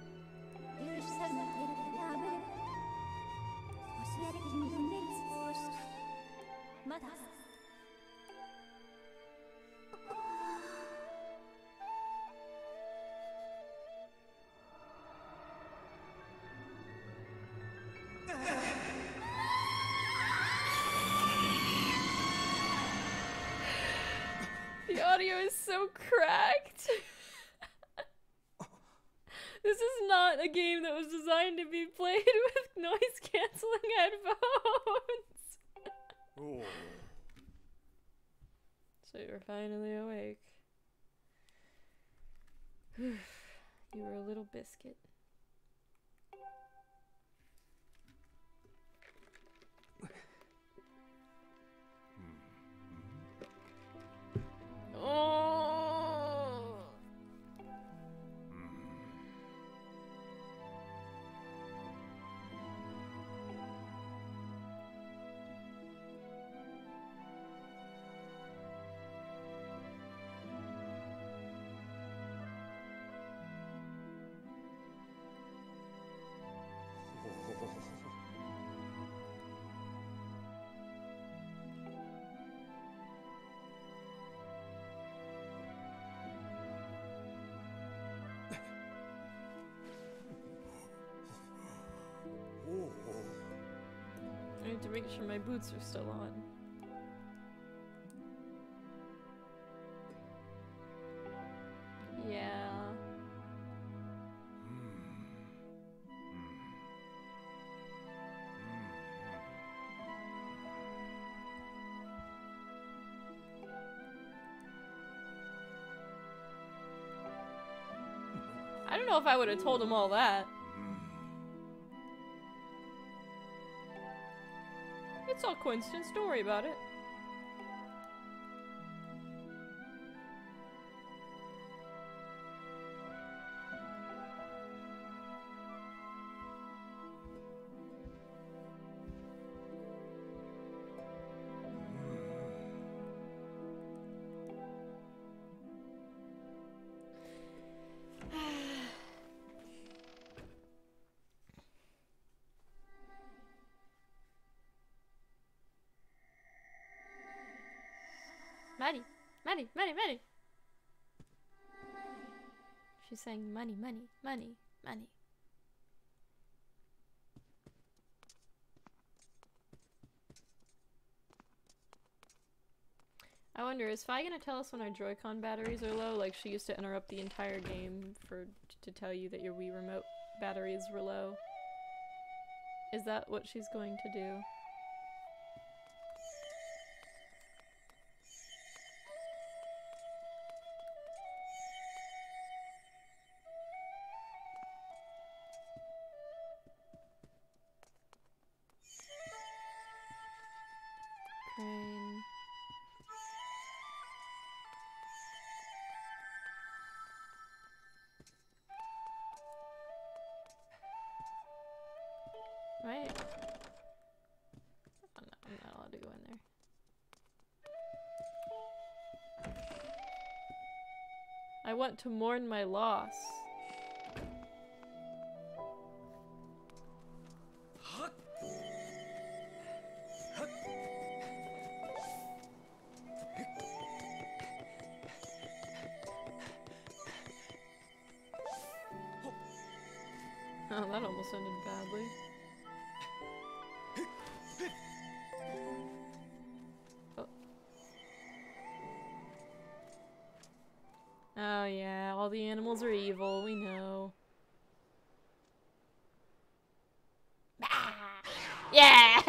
To be played with noise canceling headphones. So you're finally awake. You were a little biscuit. To make sure my boots are still on. Yeah. I don't know if I would have told him all that. It's all coincidence, don't worry about it. Money, money, money. She's saying money, money, money, money. I wonder, is Fi gonna tell us when our Joy-Con batteries are low? Like she used to interrupt the entire game for to tell you that your Wii remote batteries were low. Is that what she's going to do? I want to mourn my loss. Oh, that almost ended badly. Oh. Oh yeah, all the animals are evil, we know. Yeah!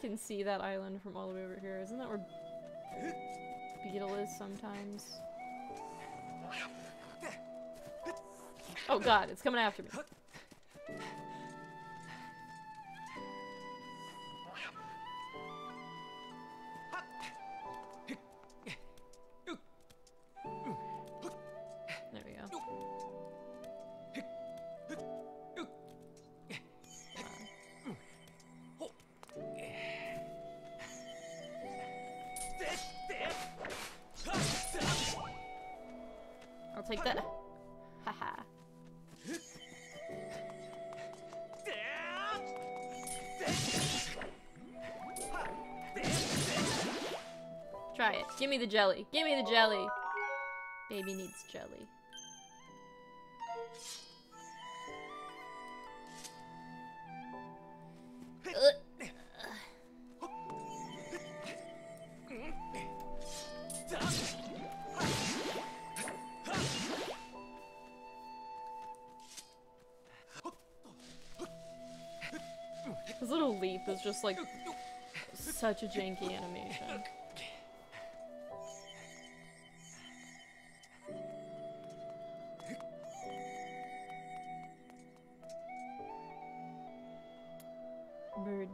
Can see that island from all the way over here. Isn't that where Beetle is sometimes? Oh god, it's coming after me. There we go. Take that. Haha. Try it. Give me the jelly. Give me the jelly. Baby needs jelly. His little leap is just like such a janky animation. Bird.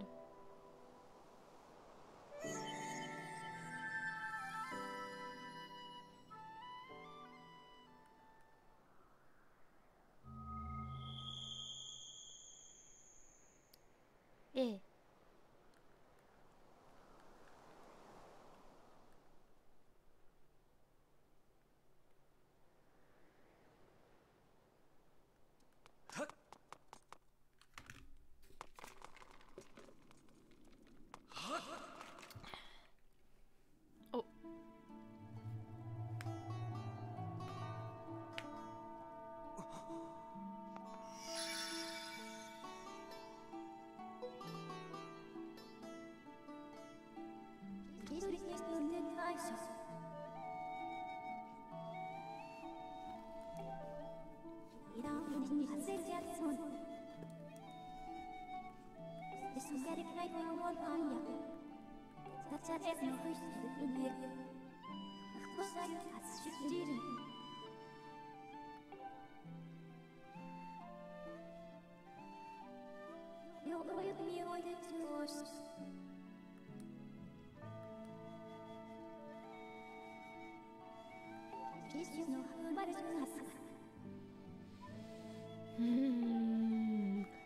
Eh. Oh. Hmm.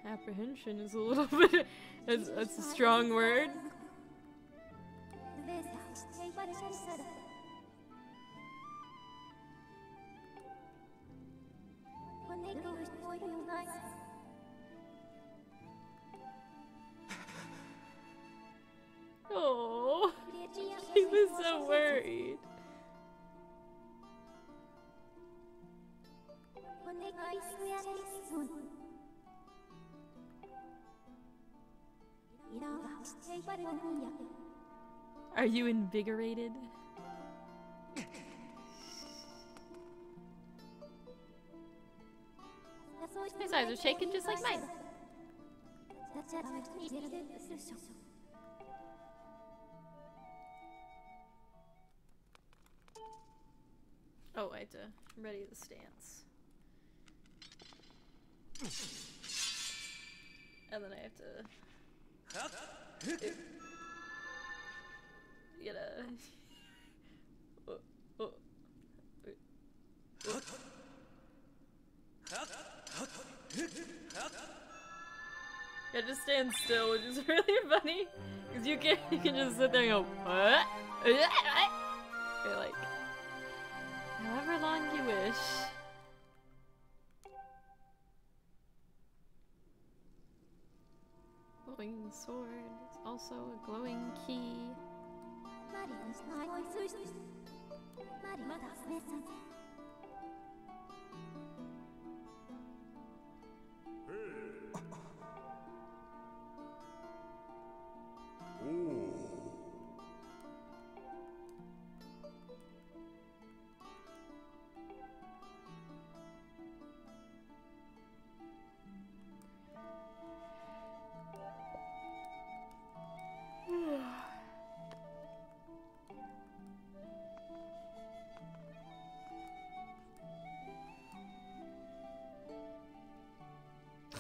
Apprehension is a little bit. That's, that's a strong word. Oh, he was so worried. Are you invigorated? His eyes are shaking just like mine. Oh, I had to ready the stance. And then I have to get a. Yeah, just stand still, which is really funny. Because you can, you can just sit there and go, what? You're like, however long you wish. Glowing sword is also a glowing key.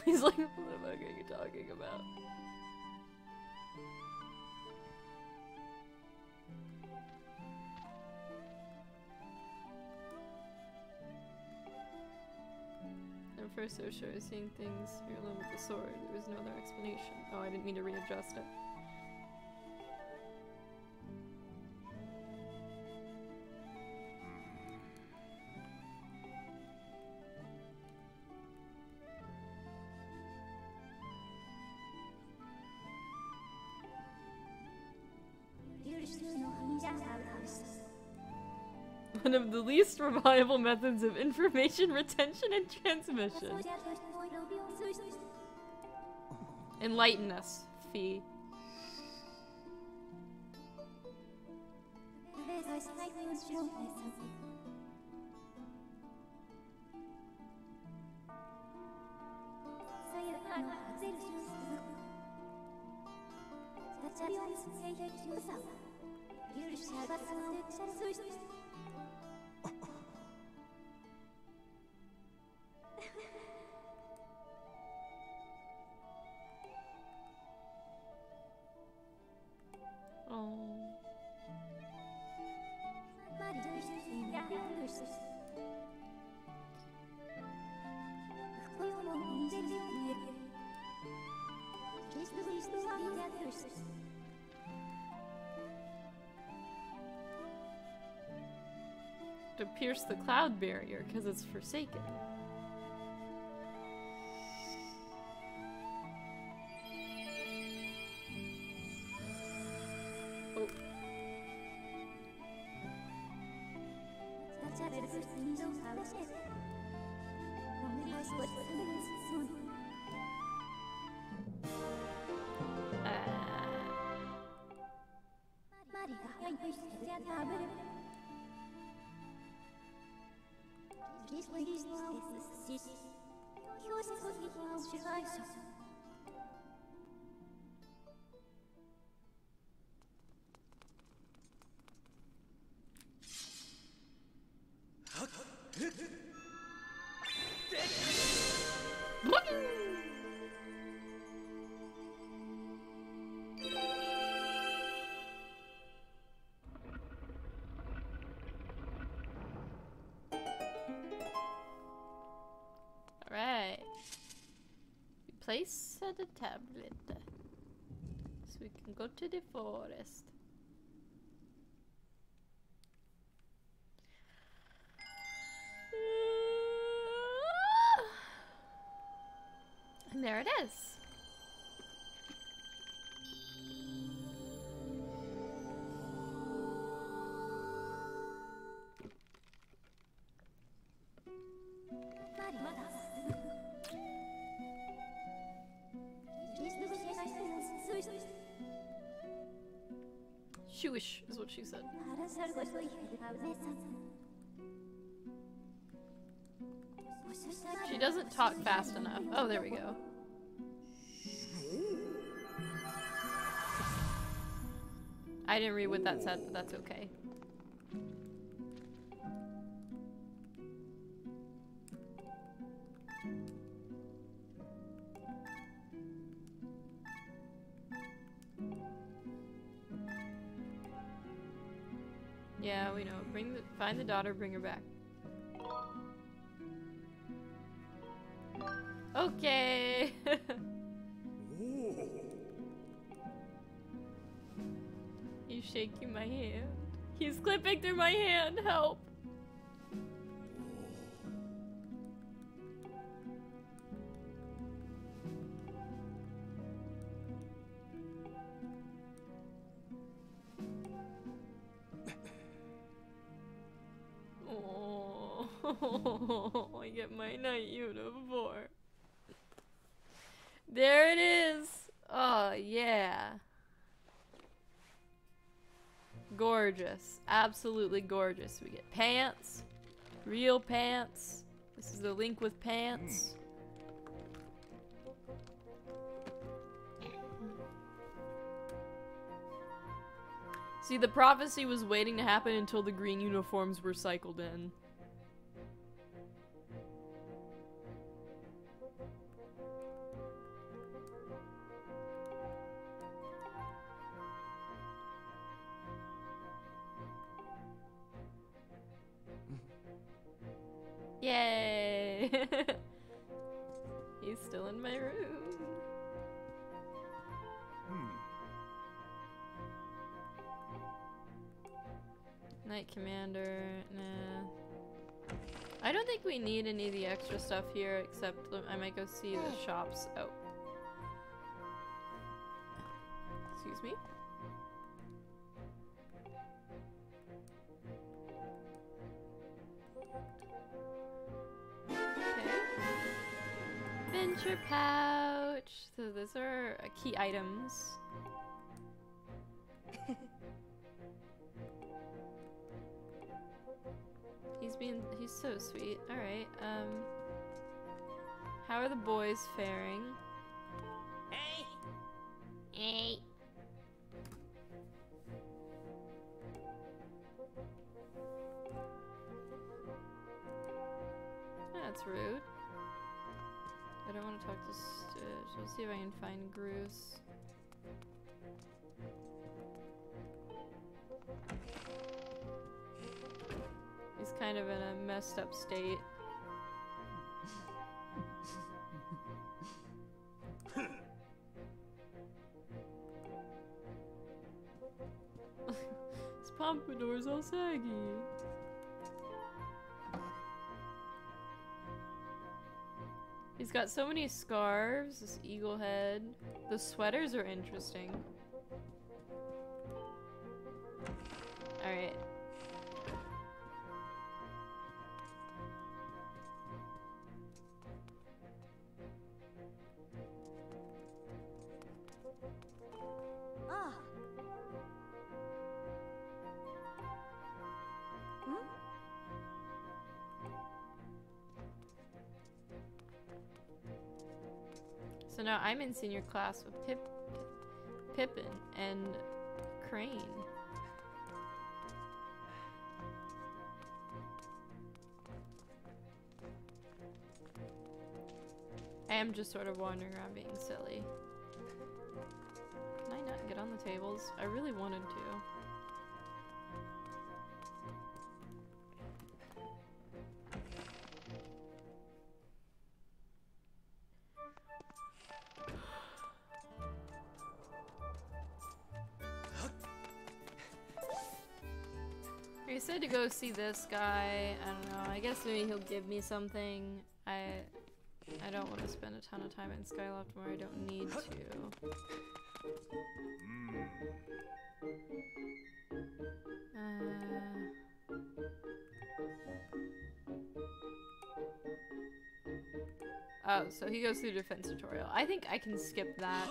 He's like, what am I going to be talking about? I'm first so sure of seeing things you're alone with the sword. There was no other explanation. Oh, I didn't mean to readjust it. One of the least reliable methods of information retention and transmission. Enlighten us, Fee. Oh. To pierce the cloud barrier, because it's forsaken. Oh. Uh. Place the tablet so we can go to the forest. And there it is. Jewish is what she said. She doesn't talk fast enough. Oh, there we go. I didn't read what that said, but that's okay. Yeah, we know. Bring the- find the daughter, bring her back. Okay. He's shaking my hand. He's clipping through my hand. Help. Oh, I get my night uniform. There it is. Oh, yeah. Gorgeous. Absolutely gorgeous. We get pants. Real pants. This is the link with pants. See, the prophecy was waiting to happen until the green uniforms were cycled in. Yay! He's still in my room. Hmm. Knight Commander, nah. I don't think we need any of the extra stuff here, except I might go see the shops. Oh. Excuse me? Adventure pouch. So those are uh, key items. He's being, he's so sweet. All right. Um. How are the boys faring? Hey. Hey. That's rude. I don't want to talk to Stitch. Let's see if I can find Groose. He's kind of in a messed up state. His pompadour's all saggy. He's got so many scarves, this eagle head. The sweaters are interesting. Alright. Ah. So now I'm in senior class with Pip, Pip Pippin and Crane. I am just sort of wandering around being silly. Can I not get on the tables? I really wanted to. I said to go see this guy. I don't know. I guess maybe he'll give me something. I I don't want to spend a ton of time in Skyloft where I don't need to. Uh, oh, so he goes through defense tutorial. I think I can skip that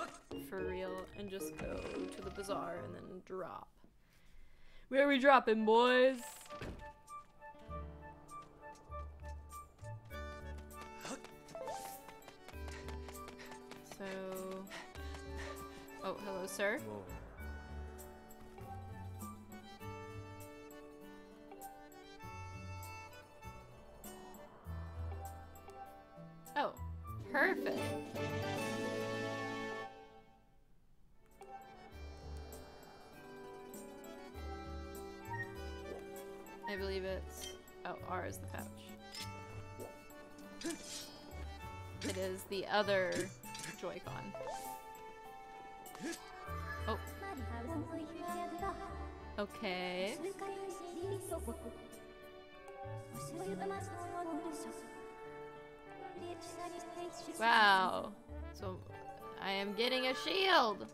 for real and just go to the bazaar and then drop. Where are we dropping, boys? So... Oh, hello, sir. Whoa. Oh, perfect. I believe it's... Oh, R is the pouch. It is the other Joy-Con. Oh. Okay. Wow. So I am getting a shield.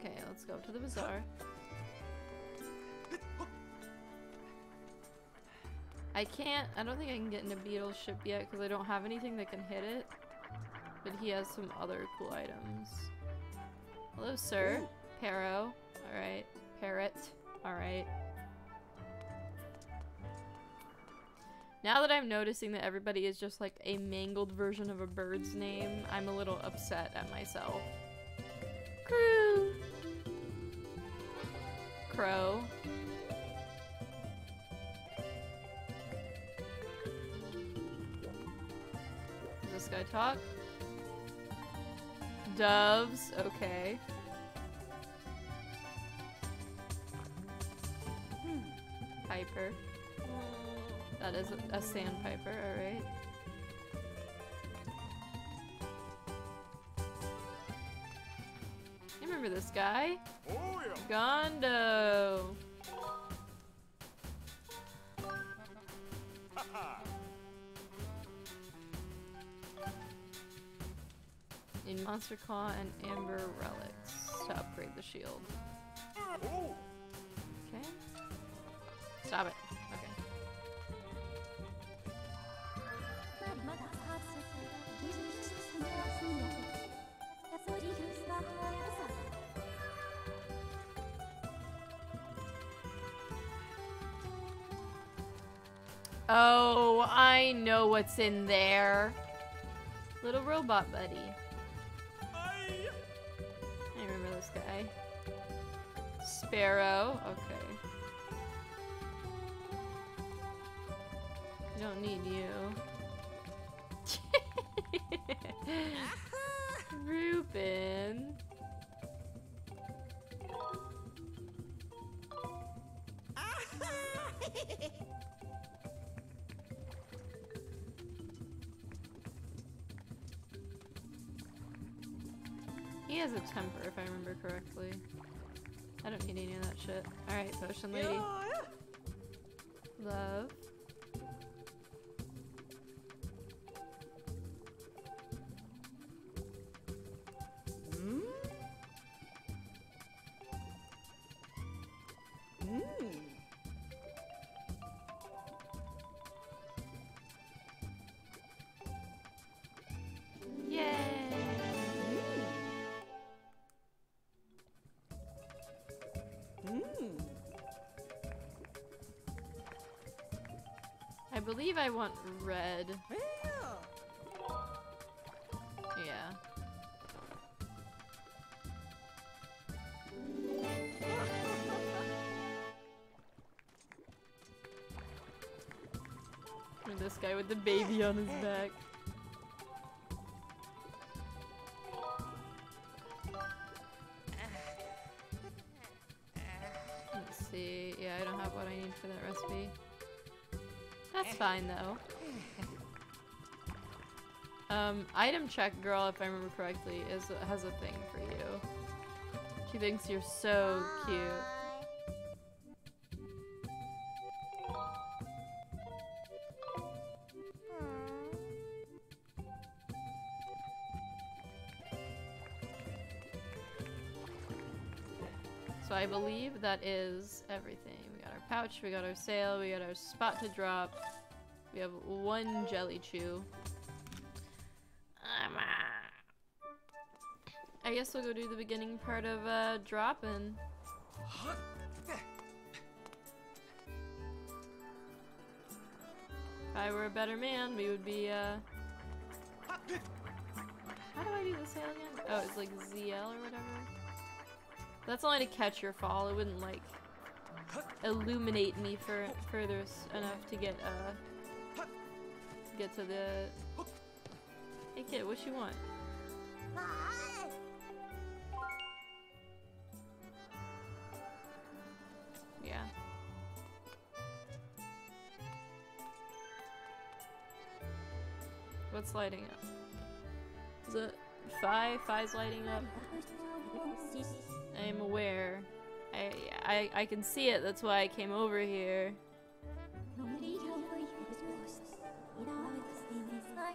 Okay, let's go to the bazaar. I can't, I don't think I can get into Beetle's ship yet because I don't have anything that can hit it. But he has some other cool items. Hello, sir. Parrow. Alright. Parrot. Alright. Now that I'm noticing that everybody is just like a mangled version of a bird's name, I'm a little upset at myself. Crew! Crow. Does this guy talk? Doves, okay. Hmm. Piper. That is a, a sandpiper, alright. You remember this guy? Oh, yeah. Gondo! Need Monster Claw and Amber Relics to upgrade the shield. Okay. Stop it. Okay. Oh, I know what's in there. Little robot buddy. Guy. Sparrow, okay. I don't need you. Reuben. He has a temper, if I remember correctly. I don't need any of that shit. Alright, potion lady. Love. Mm. Mm. I believe I want red. Yeah. And this guy with the baby on his back. Let's see. Yeah, I don't have what I need for that recipe. That's fine, though. Um, item check girl, if I remember correctly, is has a thing for you. She thinks you're so cute. So I believe that is everything. We got our pouch, we got our sail, we got our spot to drop. We have one jelly chew. Um, I guess we'll go do the beginning part of uh, dropping. If I were a better man, we would be. Uh... How do I do the sail again? Oh, it's like Z L or whatever. That's only to catch your fall. It wouldn't like illuminate me for further enough to get uh. Get to the. Hey kid, what you want? Yeah. What's lighting up? Is it Fi? Fi's lighting up? I'm aware. I, I I can see it. That's why I came over here.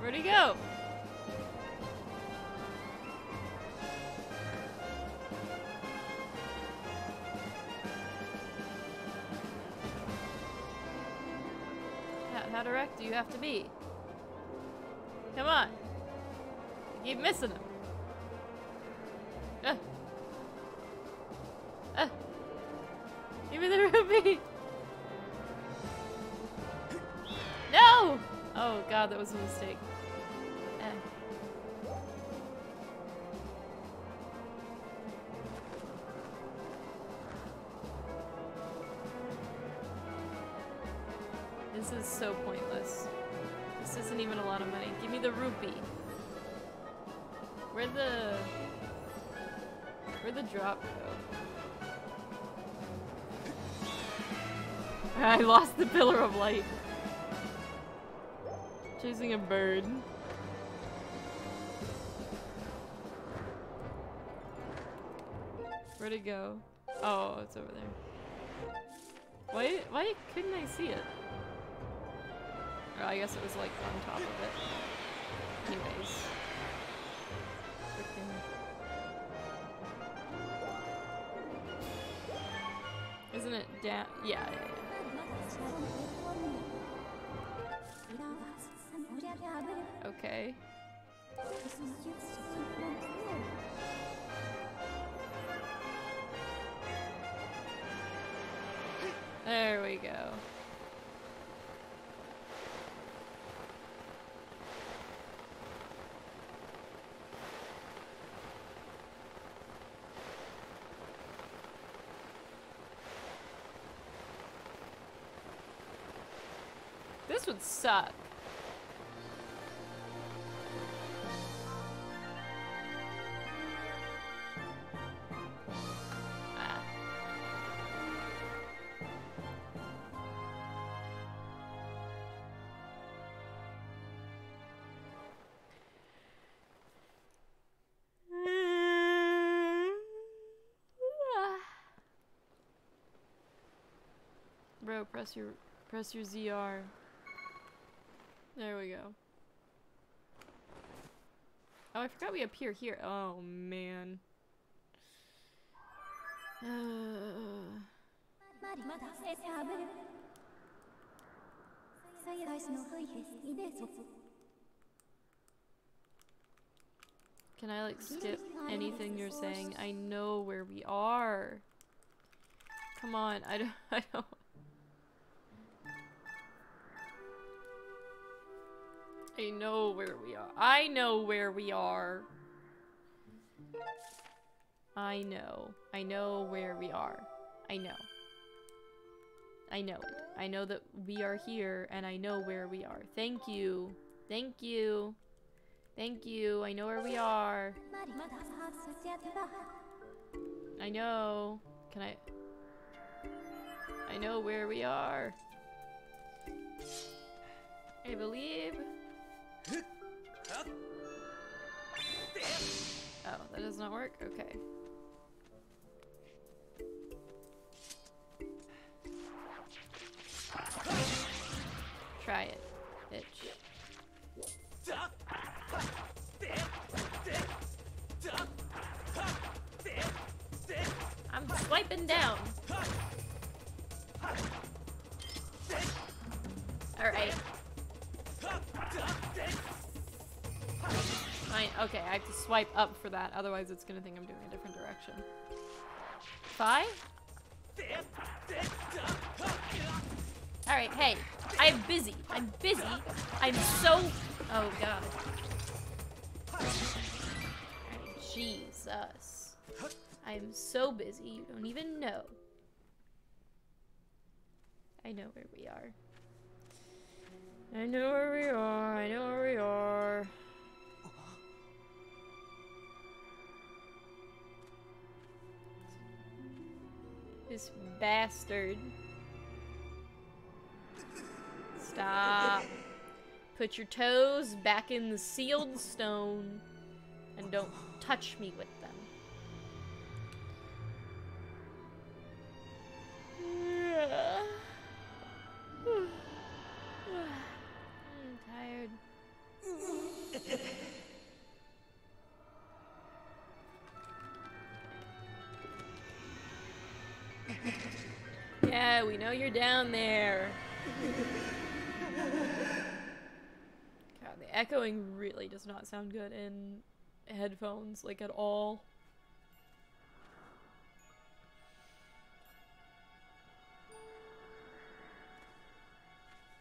Where'd he go? How, how direct do you have to be? Come on. You keep missing him. Uh. Uh. Give me the rupee. No! Oh god, that was a mistake. This is so pointless. This isn't even a lot of money. Give me the rupee. Where'd the... Where'd the drop go? I lost the pillar of light. Chasing a bird. Where'd it go? Oh, it's over there. Why, why couldn't I see it? Or I guess it was like on top of it. Anyways. Freaking. Isn't it down? Yeah, yeah, yeah. Okay. There we go. This would suck. Bro, press your press your Z R. There we go. Oh, I forgot we appear here. Oh man. Uh. Can I like skip anything you're saying? I know where we are. Come on, I don't I don't I know where we are. I know where we are. I know. I know where we are. I know. I know it. I know that we are here and I know where we are. Thank you. Thank you. Thank you. I know where we are. I know. Can I? I know where we are. I believe. Oh, that does not work? Okay. Try it, bitch. I'm swiping down. Alright. Fine, okay, I have to swipe up for that, otherwise it's gonna think I'm doing a different direction. Defy? Alright, hey. I'm busy. I'm busy. I'm so... Oh, God. Jesus. I'm so busy, you don't even know. I know where we are. I know where we are, I know where we are. This bastard. Stop. Put your toes back in the sealed stone and don't touch me with them. I'm tired. Yeah, we know you're down there. God, the echoing really does not sound good in headphones, like, at all.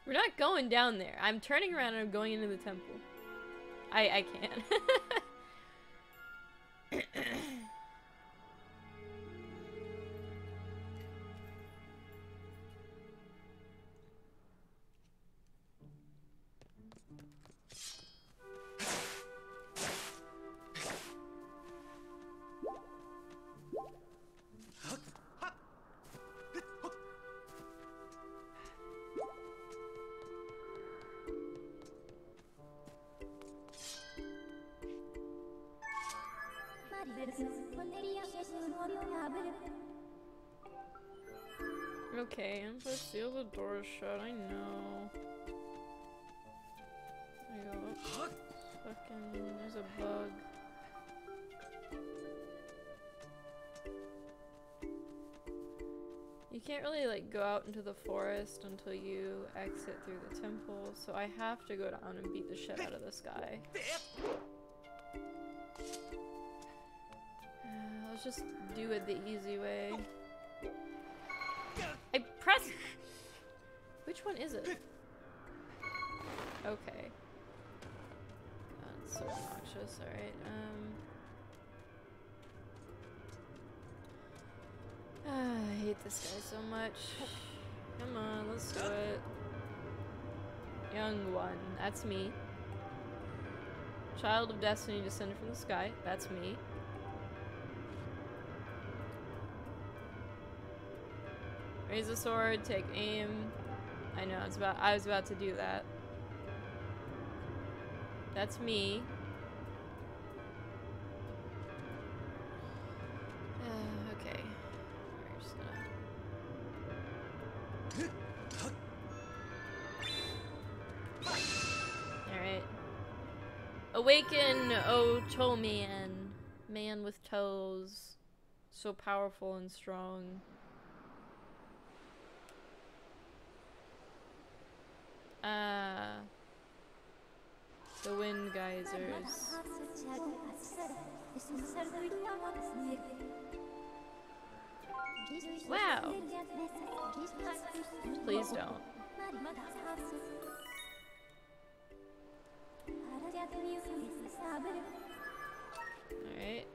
We're not going down there. I'm turning around and I'm going into the temple. I I can't. Okay, I'm supposed to seal the door shut, I know. I go, what? Fucking, there's a bug. You can't really, like, go out into the forest until you exit through the temple, so I have to go down and beat the shit out of this guy. Let's just do it the easy way. I pressed. Which one is it? Okay. God, it's so obnoxious. Alright, um. Uh, I hate this guy so much. Come on, let's do it. Young one. That's me. Child of destiny descended from the sky. That's me. Raise the sword, take aim. I know, it's about I was about to do that. That's me. Uh, okay. We're just gonna Alright. Awaken, O toe man. Man with toes. So powerful and strong. Ah, the wind geysers. Wow. Please don't. Alright.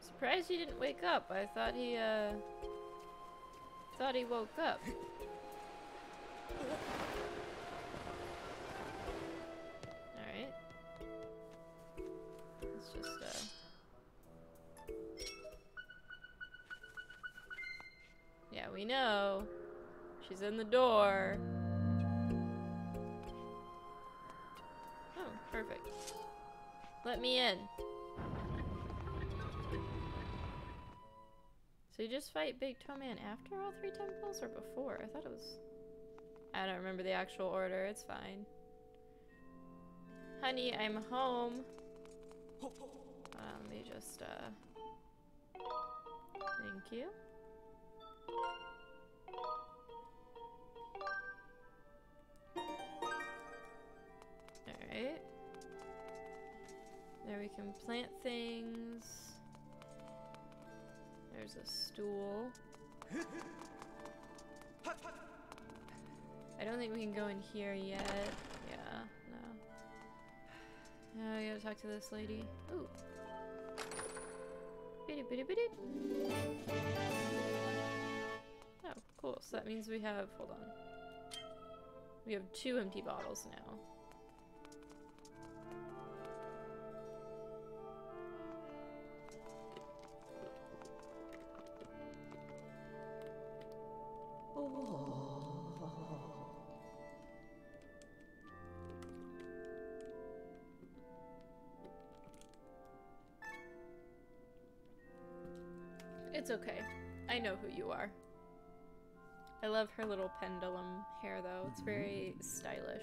Surprised he didn't wake up. I thought he, uh, thought he woke up. Alright. Let's just, uh... yeah, we know. She's in the door. Oh, perfect. Let me in. So you just fight Big Toe Man after all three temples, or before? I thought it was... I don't remember the actual order. It's fine. Honey, I'm home. Um, let me just, uh... thank you. Alright. There we can plant things. There's a stool. I don't think we can go in here yet. Yeah, no. Now we gotta talk to this lady. Ooh. Bitty bitty bitty. Oh, cool. So that means we have, hold on. We have two empty bottles now. It's okay. I know who you are. I love her little pendulum hair, though. It's very stylish.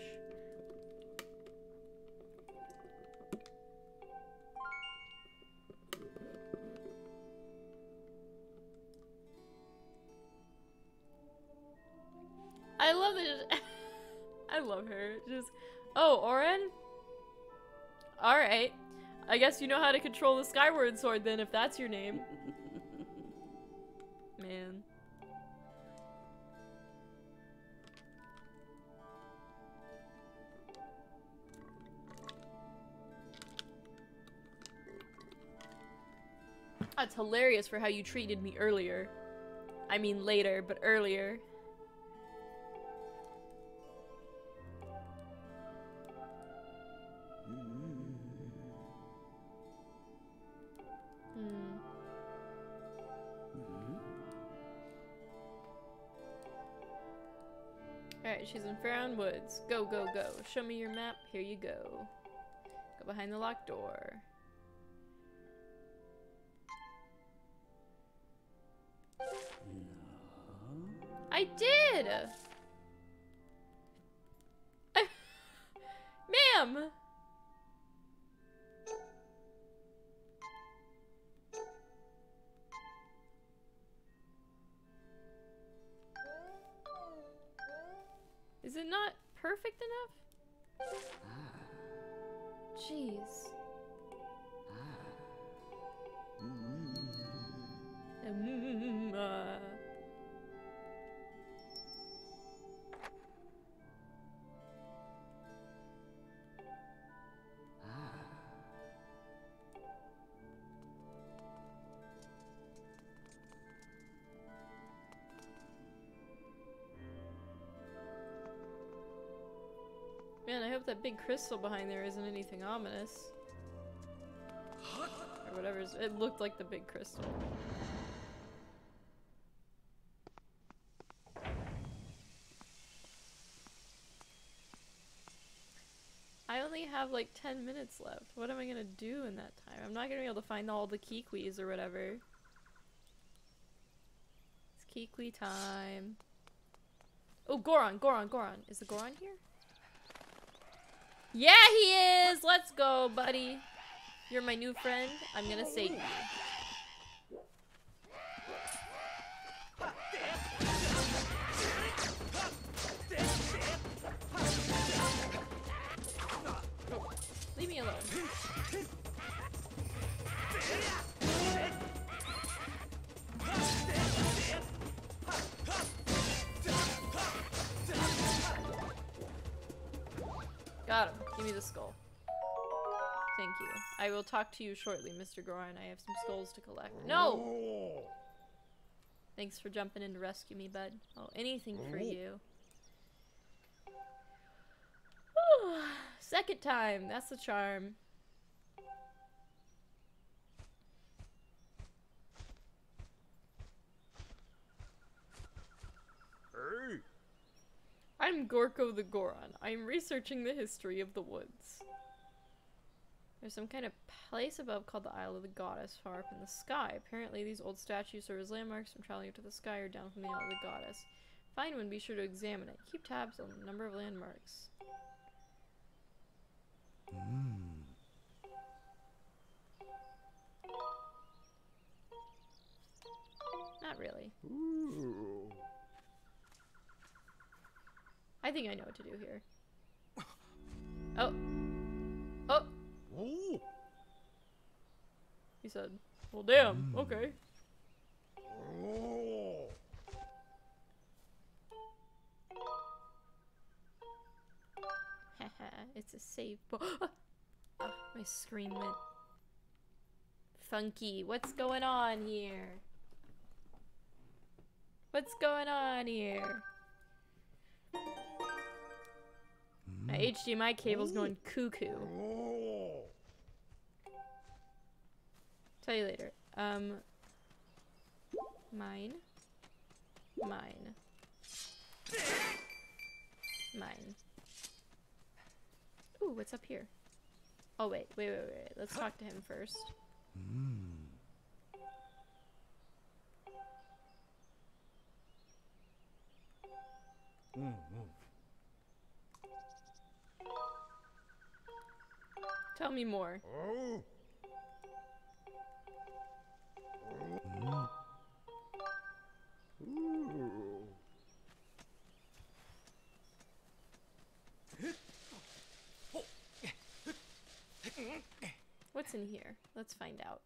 I love it. I love her. Just, oh, Oren? Alright. I guess you know how to control the Skyward Sword, then, if that's your name. Man. That's hilarious for how you treated me earlier. I mean later, but earlier. She's in Faron Woods. Go, go, go. Show me your map. Here you go. Go behind the locked door. No. I did! I... Ma'am! Is it not perfect enough? Ah. Jeez. Ah. Mm-hmm. Mm-hmm. Uh. That big crystal behind there isn't anything ominous. Or whatever, it looked like the big crystal. I only have like ten minutes left. What am I gonna do in that time? I'm not gonna be able to find all the Kiwis or whatever. It's Kiwi time. Oh, Goron, Goron, Goron. Is the Goron here? Yeah, he is! Let's go, buddy. You're my new friend. I'm gonna save you. Oh, leave me alone. Got him. Give me the skull. Thank you. I will talk to you shortly, Mister Goron. I have some skulls to collect. No! Thanks for jumping in to rescue me, bud. Oh, anything for you. Whew. Second time. That's the charm. Hey! I'm Gorko the Goron. I'm researching the history of the woods. There's some kind of place above called the Isle of the Goddess far up in the sky. Apparently these old statues serve as landmarks from traveling up to the sky or down from the Isle of the Goddess. Find one, be sure to examine it. Keep tabs on the number of landmarks. Mm. Not really. Ooh. I think I know what to do here. Oh. Oh. Ooh. He said, well, damn, mm. okay. Oh. It's a save. Oh, my screen went funky. What's going on here? What's going on here? Mm. My H D M I cable's going cuckoo. Oh. Tell you later. Um, mine, mine, mine. Ooh, what's up here? Oh wait, wait, wait, wait. Let's talk to him first. Mm. Mm-hmm. Tell me more. Oh. Mm. What's in here? Let's find out.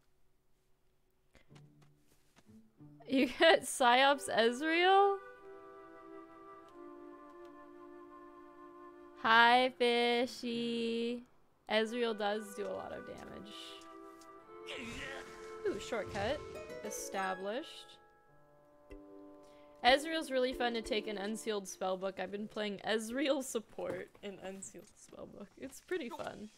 You get Psyops Ezreal? Hi, fishy. Ezreal does do a lot of damage. Ooh, shortcut. Established. Ezreal's really fun to take an unsealed spellbook. I've been playing Ezreal support in unsealed spellbook. It's pretty fun.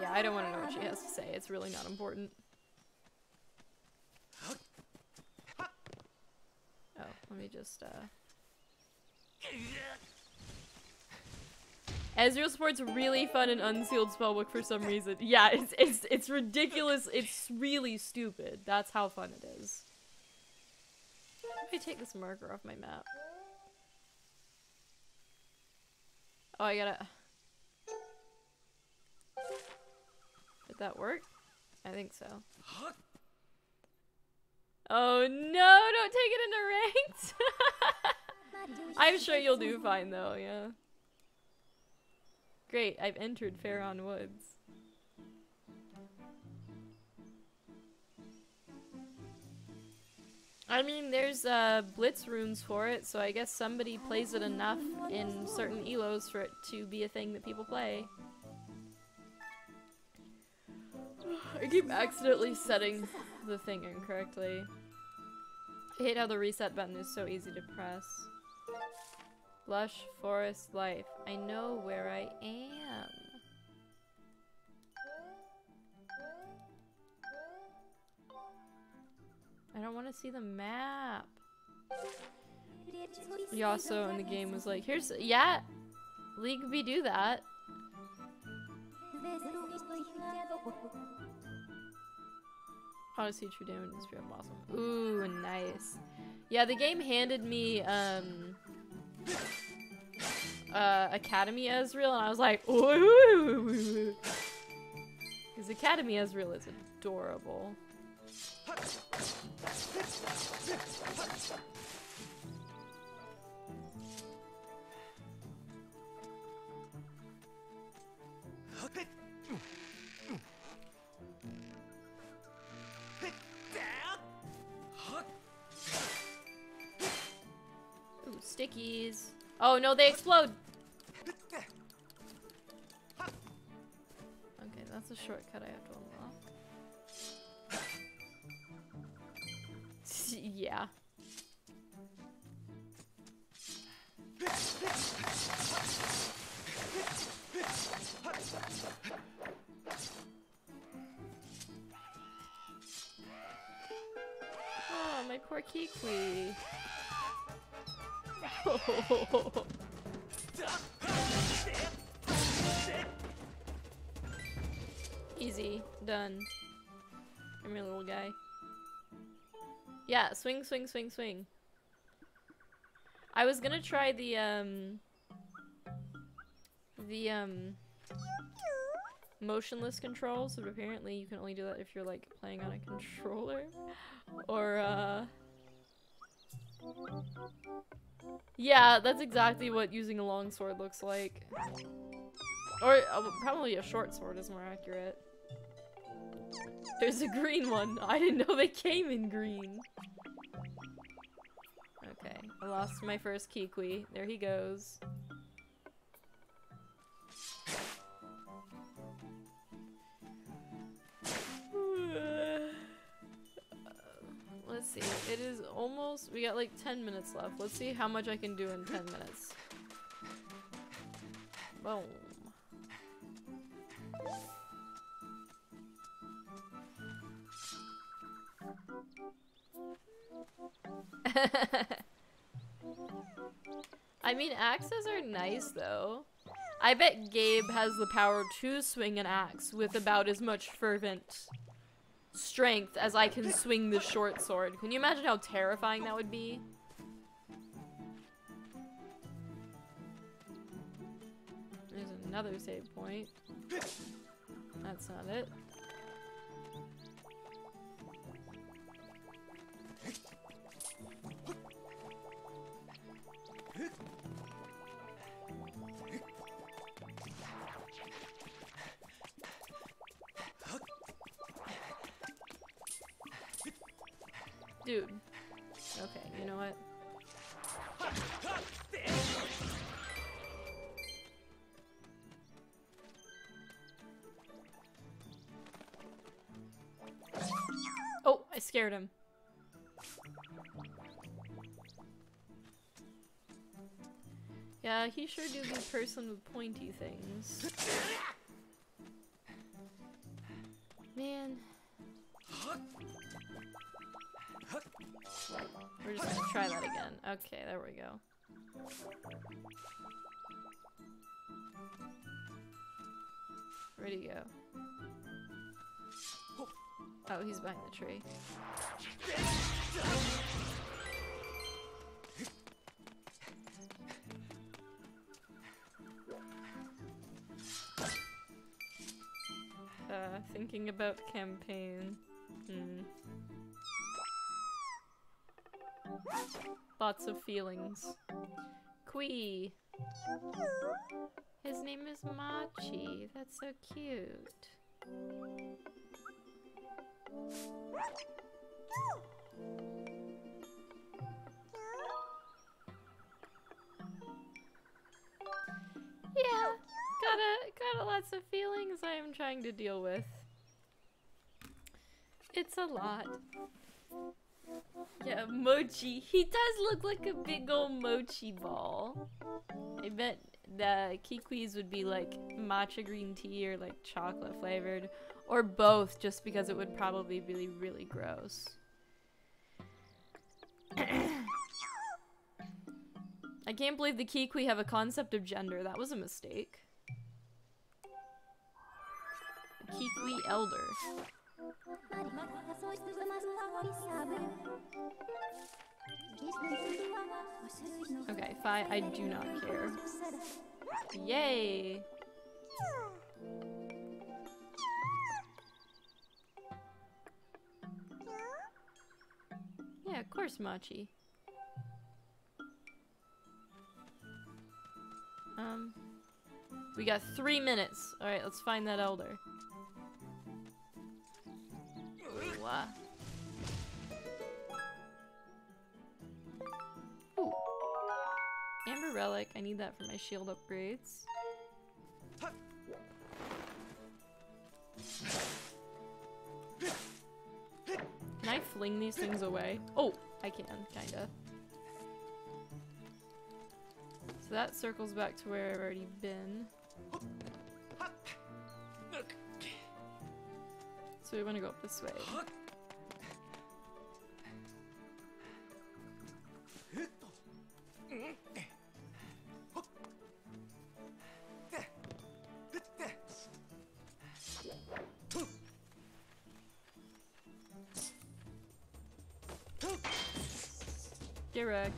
Yeah, I don't want to know what she has to say. It's really not important. Oh, let me just, uh... Ezreal support's really fun and unsealed spellbook for some reason. Yeah, it's, it's, it's ridiculous. It's really stupid. That's how fun it is. Let me take this marker off my map. Oh, I gotta... Did that work? I think so. Oh no, don't take it into ranked! I'm sure you'll do fine though, yeah. Great, I've entered Faron Woods. I mean, there's uh, blitz runes for it, so I guess somebody plays it enough in certain E L Os for it to be a thing that people play. I keep accidentally setting the thing incorrectly. I hate how the reset button is so easy to press. Lush forest life. I know where I am. I don't want to see the map. Yasuo in the game was like, here's- yeah! League B do that. Odyssey true damage is real awesome. Ooh, nice. Yeah, the game handed me um uh Academy Ezreal and I was like, ooh, because Academy Ezreal is adorable. Ooh, stickies. Oh no, they explode! Okay, that's a shortcut I have to unlock. Yeah. Oh, my poor Kikui. Easy. Done. I'm your little guy. Yeah, swing, swing, swing, swing. I was gonna try the, um... The, um... motionless controls, but apparently you can only do that if you're, like, playing on a controller. Or, uh... yeah, that's exactly what using a long sword looks like. Or, uh, probably a short sword is more accurate. There's a green one! I didn't know they came in green! Okay, I lost my first Kikui. There he goes. Let's see, it is almost- we got like ten minutes left. Let's see how much I can do in ten minutes. Boom. I mean, axes are nice though. I bet Gabe has the power to swing an axe with about as much fervent strength as I can swing the short sword. Can you imagine how terrifying that would be? There's another save point. That's not it. Dude. Okay, you know what? Oh, I scared him. Yeah, he sure do be a person with pointy things. Man. We're just gonna try that again. Okay, there we go. Where'd he go? Oh, he's behind the tree. Uh, thinking about campaign. Hmm. Lots of feelings. Quee. His name is Machi. That's so cute. Yeah, gotta, gotta lots of feelings I am trying to deal with. It's a lot. Yeah, Mochi. He does look like a big old mochi ball. I bet the Kikuis would be like matcha green tea or like chocolate flavored. Or both, just because it would probably be really gross. I can't believe the Kikui have a concept of gender. That was a mistake. Kikui elder. Okay, fine. I do not care. Yay! Yeah, of course, Machi. Um, we got three minutes. All right, let's find that elder. Ooh. Amber relic, I need that for my shield upgrades. Can I fling these things away? Oh, I can, kinda. So that circles back to where I've already been. So we want to go up this way. Direct.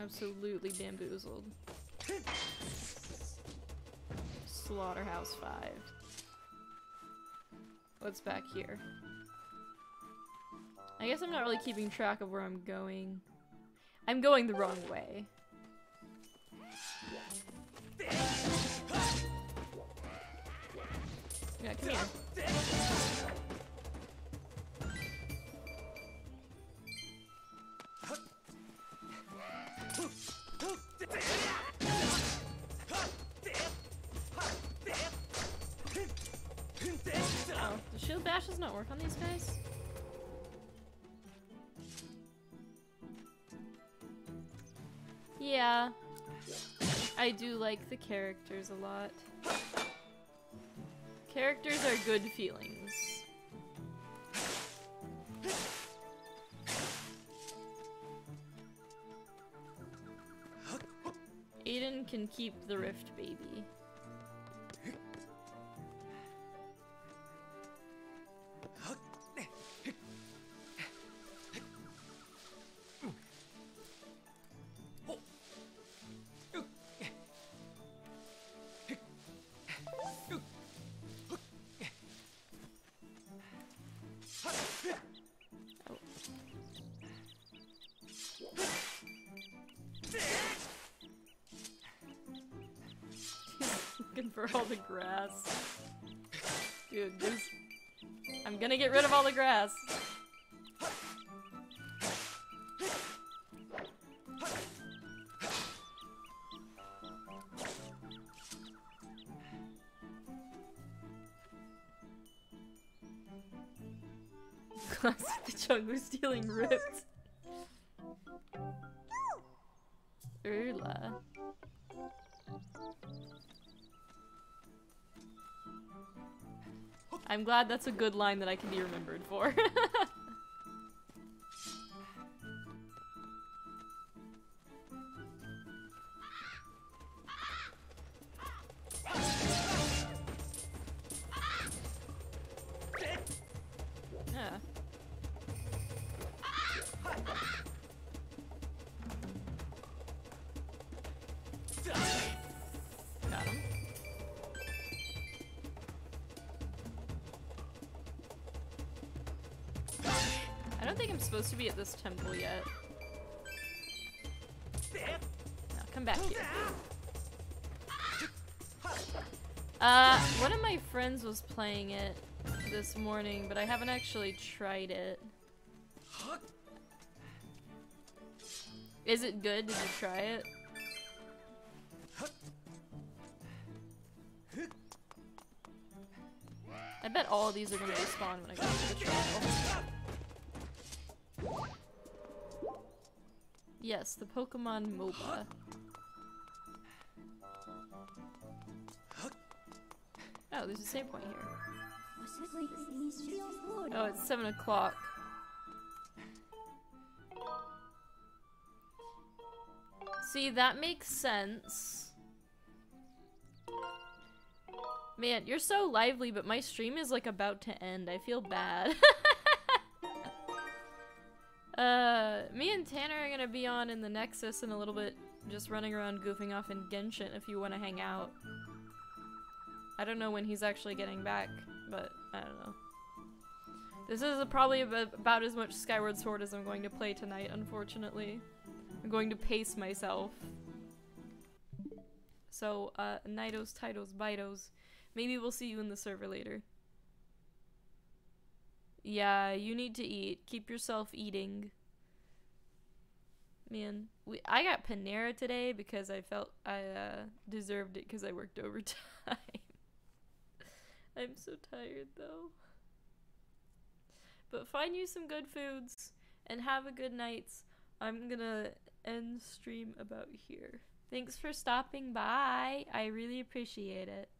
Absolutely bamboozled. Slaughterhouse five. What's back here? I guess I'm not really keeping track of where I'm going. I'm going the wrong way. Yeah, come here. Oh, the shield bash does not work on these guys? Yeah. I do like the characters a lot. Characters are good feelings. Aiden can keep the rift baby. All the grass. Dude, this... I'm gonna get rid of all the grass. Classic the jungler stealing rips. Urla. I'm glad that's a good line that I can be remembered for. Yeah. Supposed to be at this temple yet. Now come back here. Uh, one of my friends was playing it this morning, but I haven't actually tried it. Is it good? Did you try it? I bet all of these are gonna respawn when I go to the trial. Yes, the Pokemon MOBA. Oh, there's a save point here. Oh, it's seven o'clock. See, that makes sense. Man, you're so lively, but my stream is like about to end. I feel bad. Uh, me and Tanner are gonna be on in the Nexus in a little bit, just running around goofing off in Genshin if you want to hang out. I don't know when he's actually getting back, but I don't know. This is probably about as much Skyward Sword as I'm going to play tonight, unfortunately. I'm going to pace myself. So, uh, Nidos, Tidos, Bidos. Maybe we'll see you in the server later. Yeah, you need to eat. Keep yourself eating. Man, we I got Panera today because I felt I uh, deserved it because I worked overtime. I'm so tired, though. But find you some good foods and have a good night. I'm gonna end stream about here. Thanks for stopping by. I really appreciate it.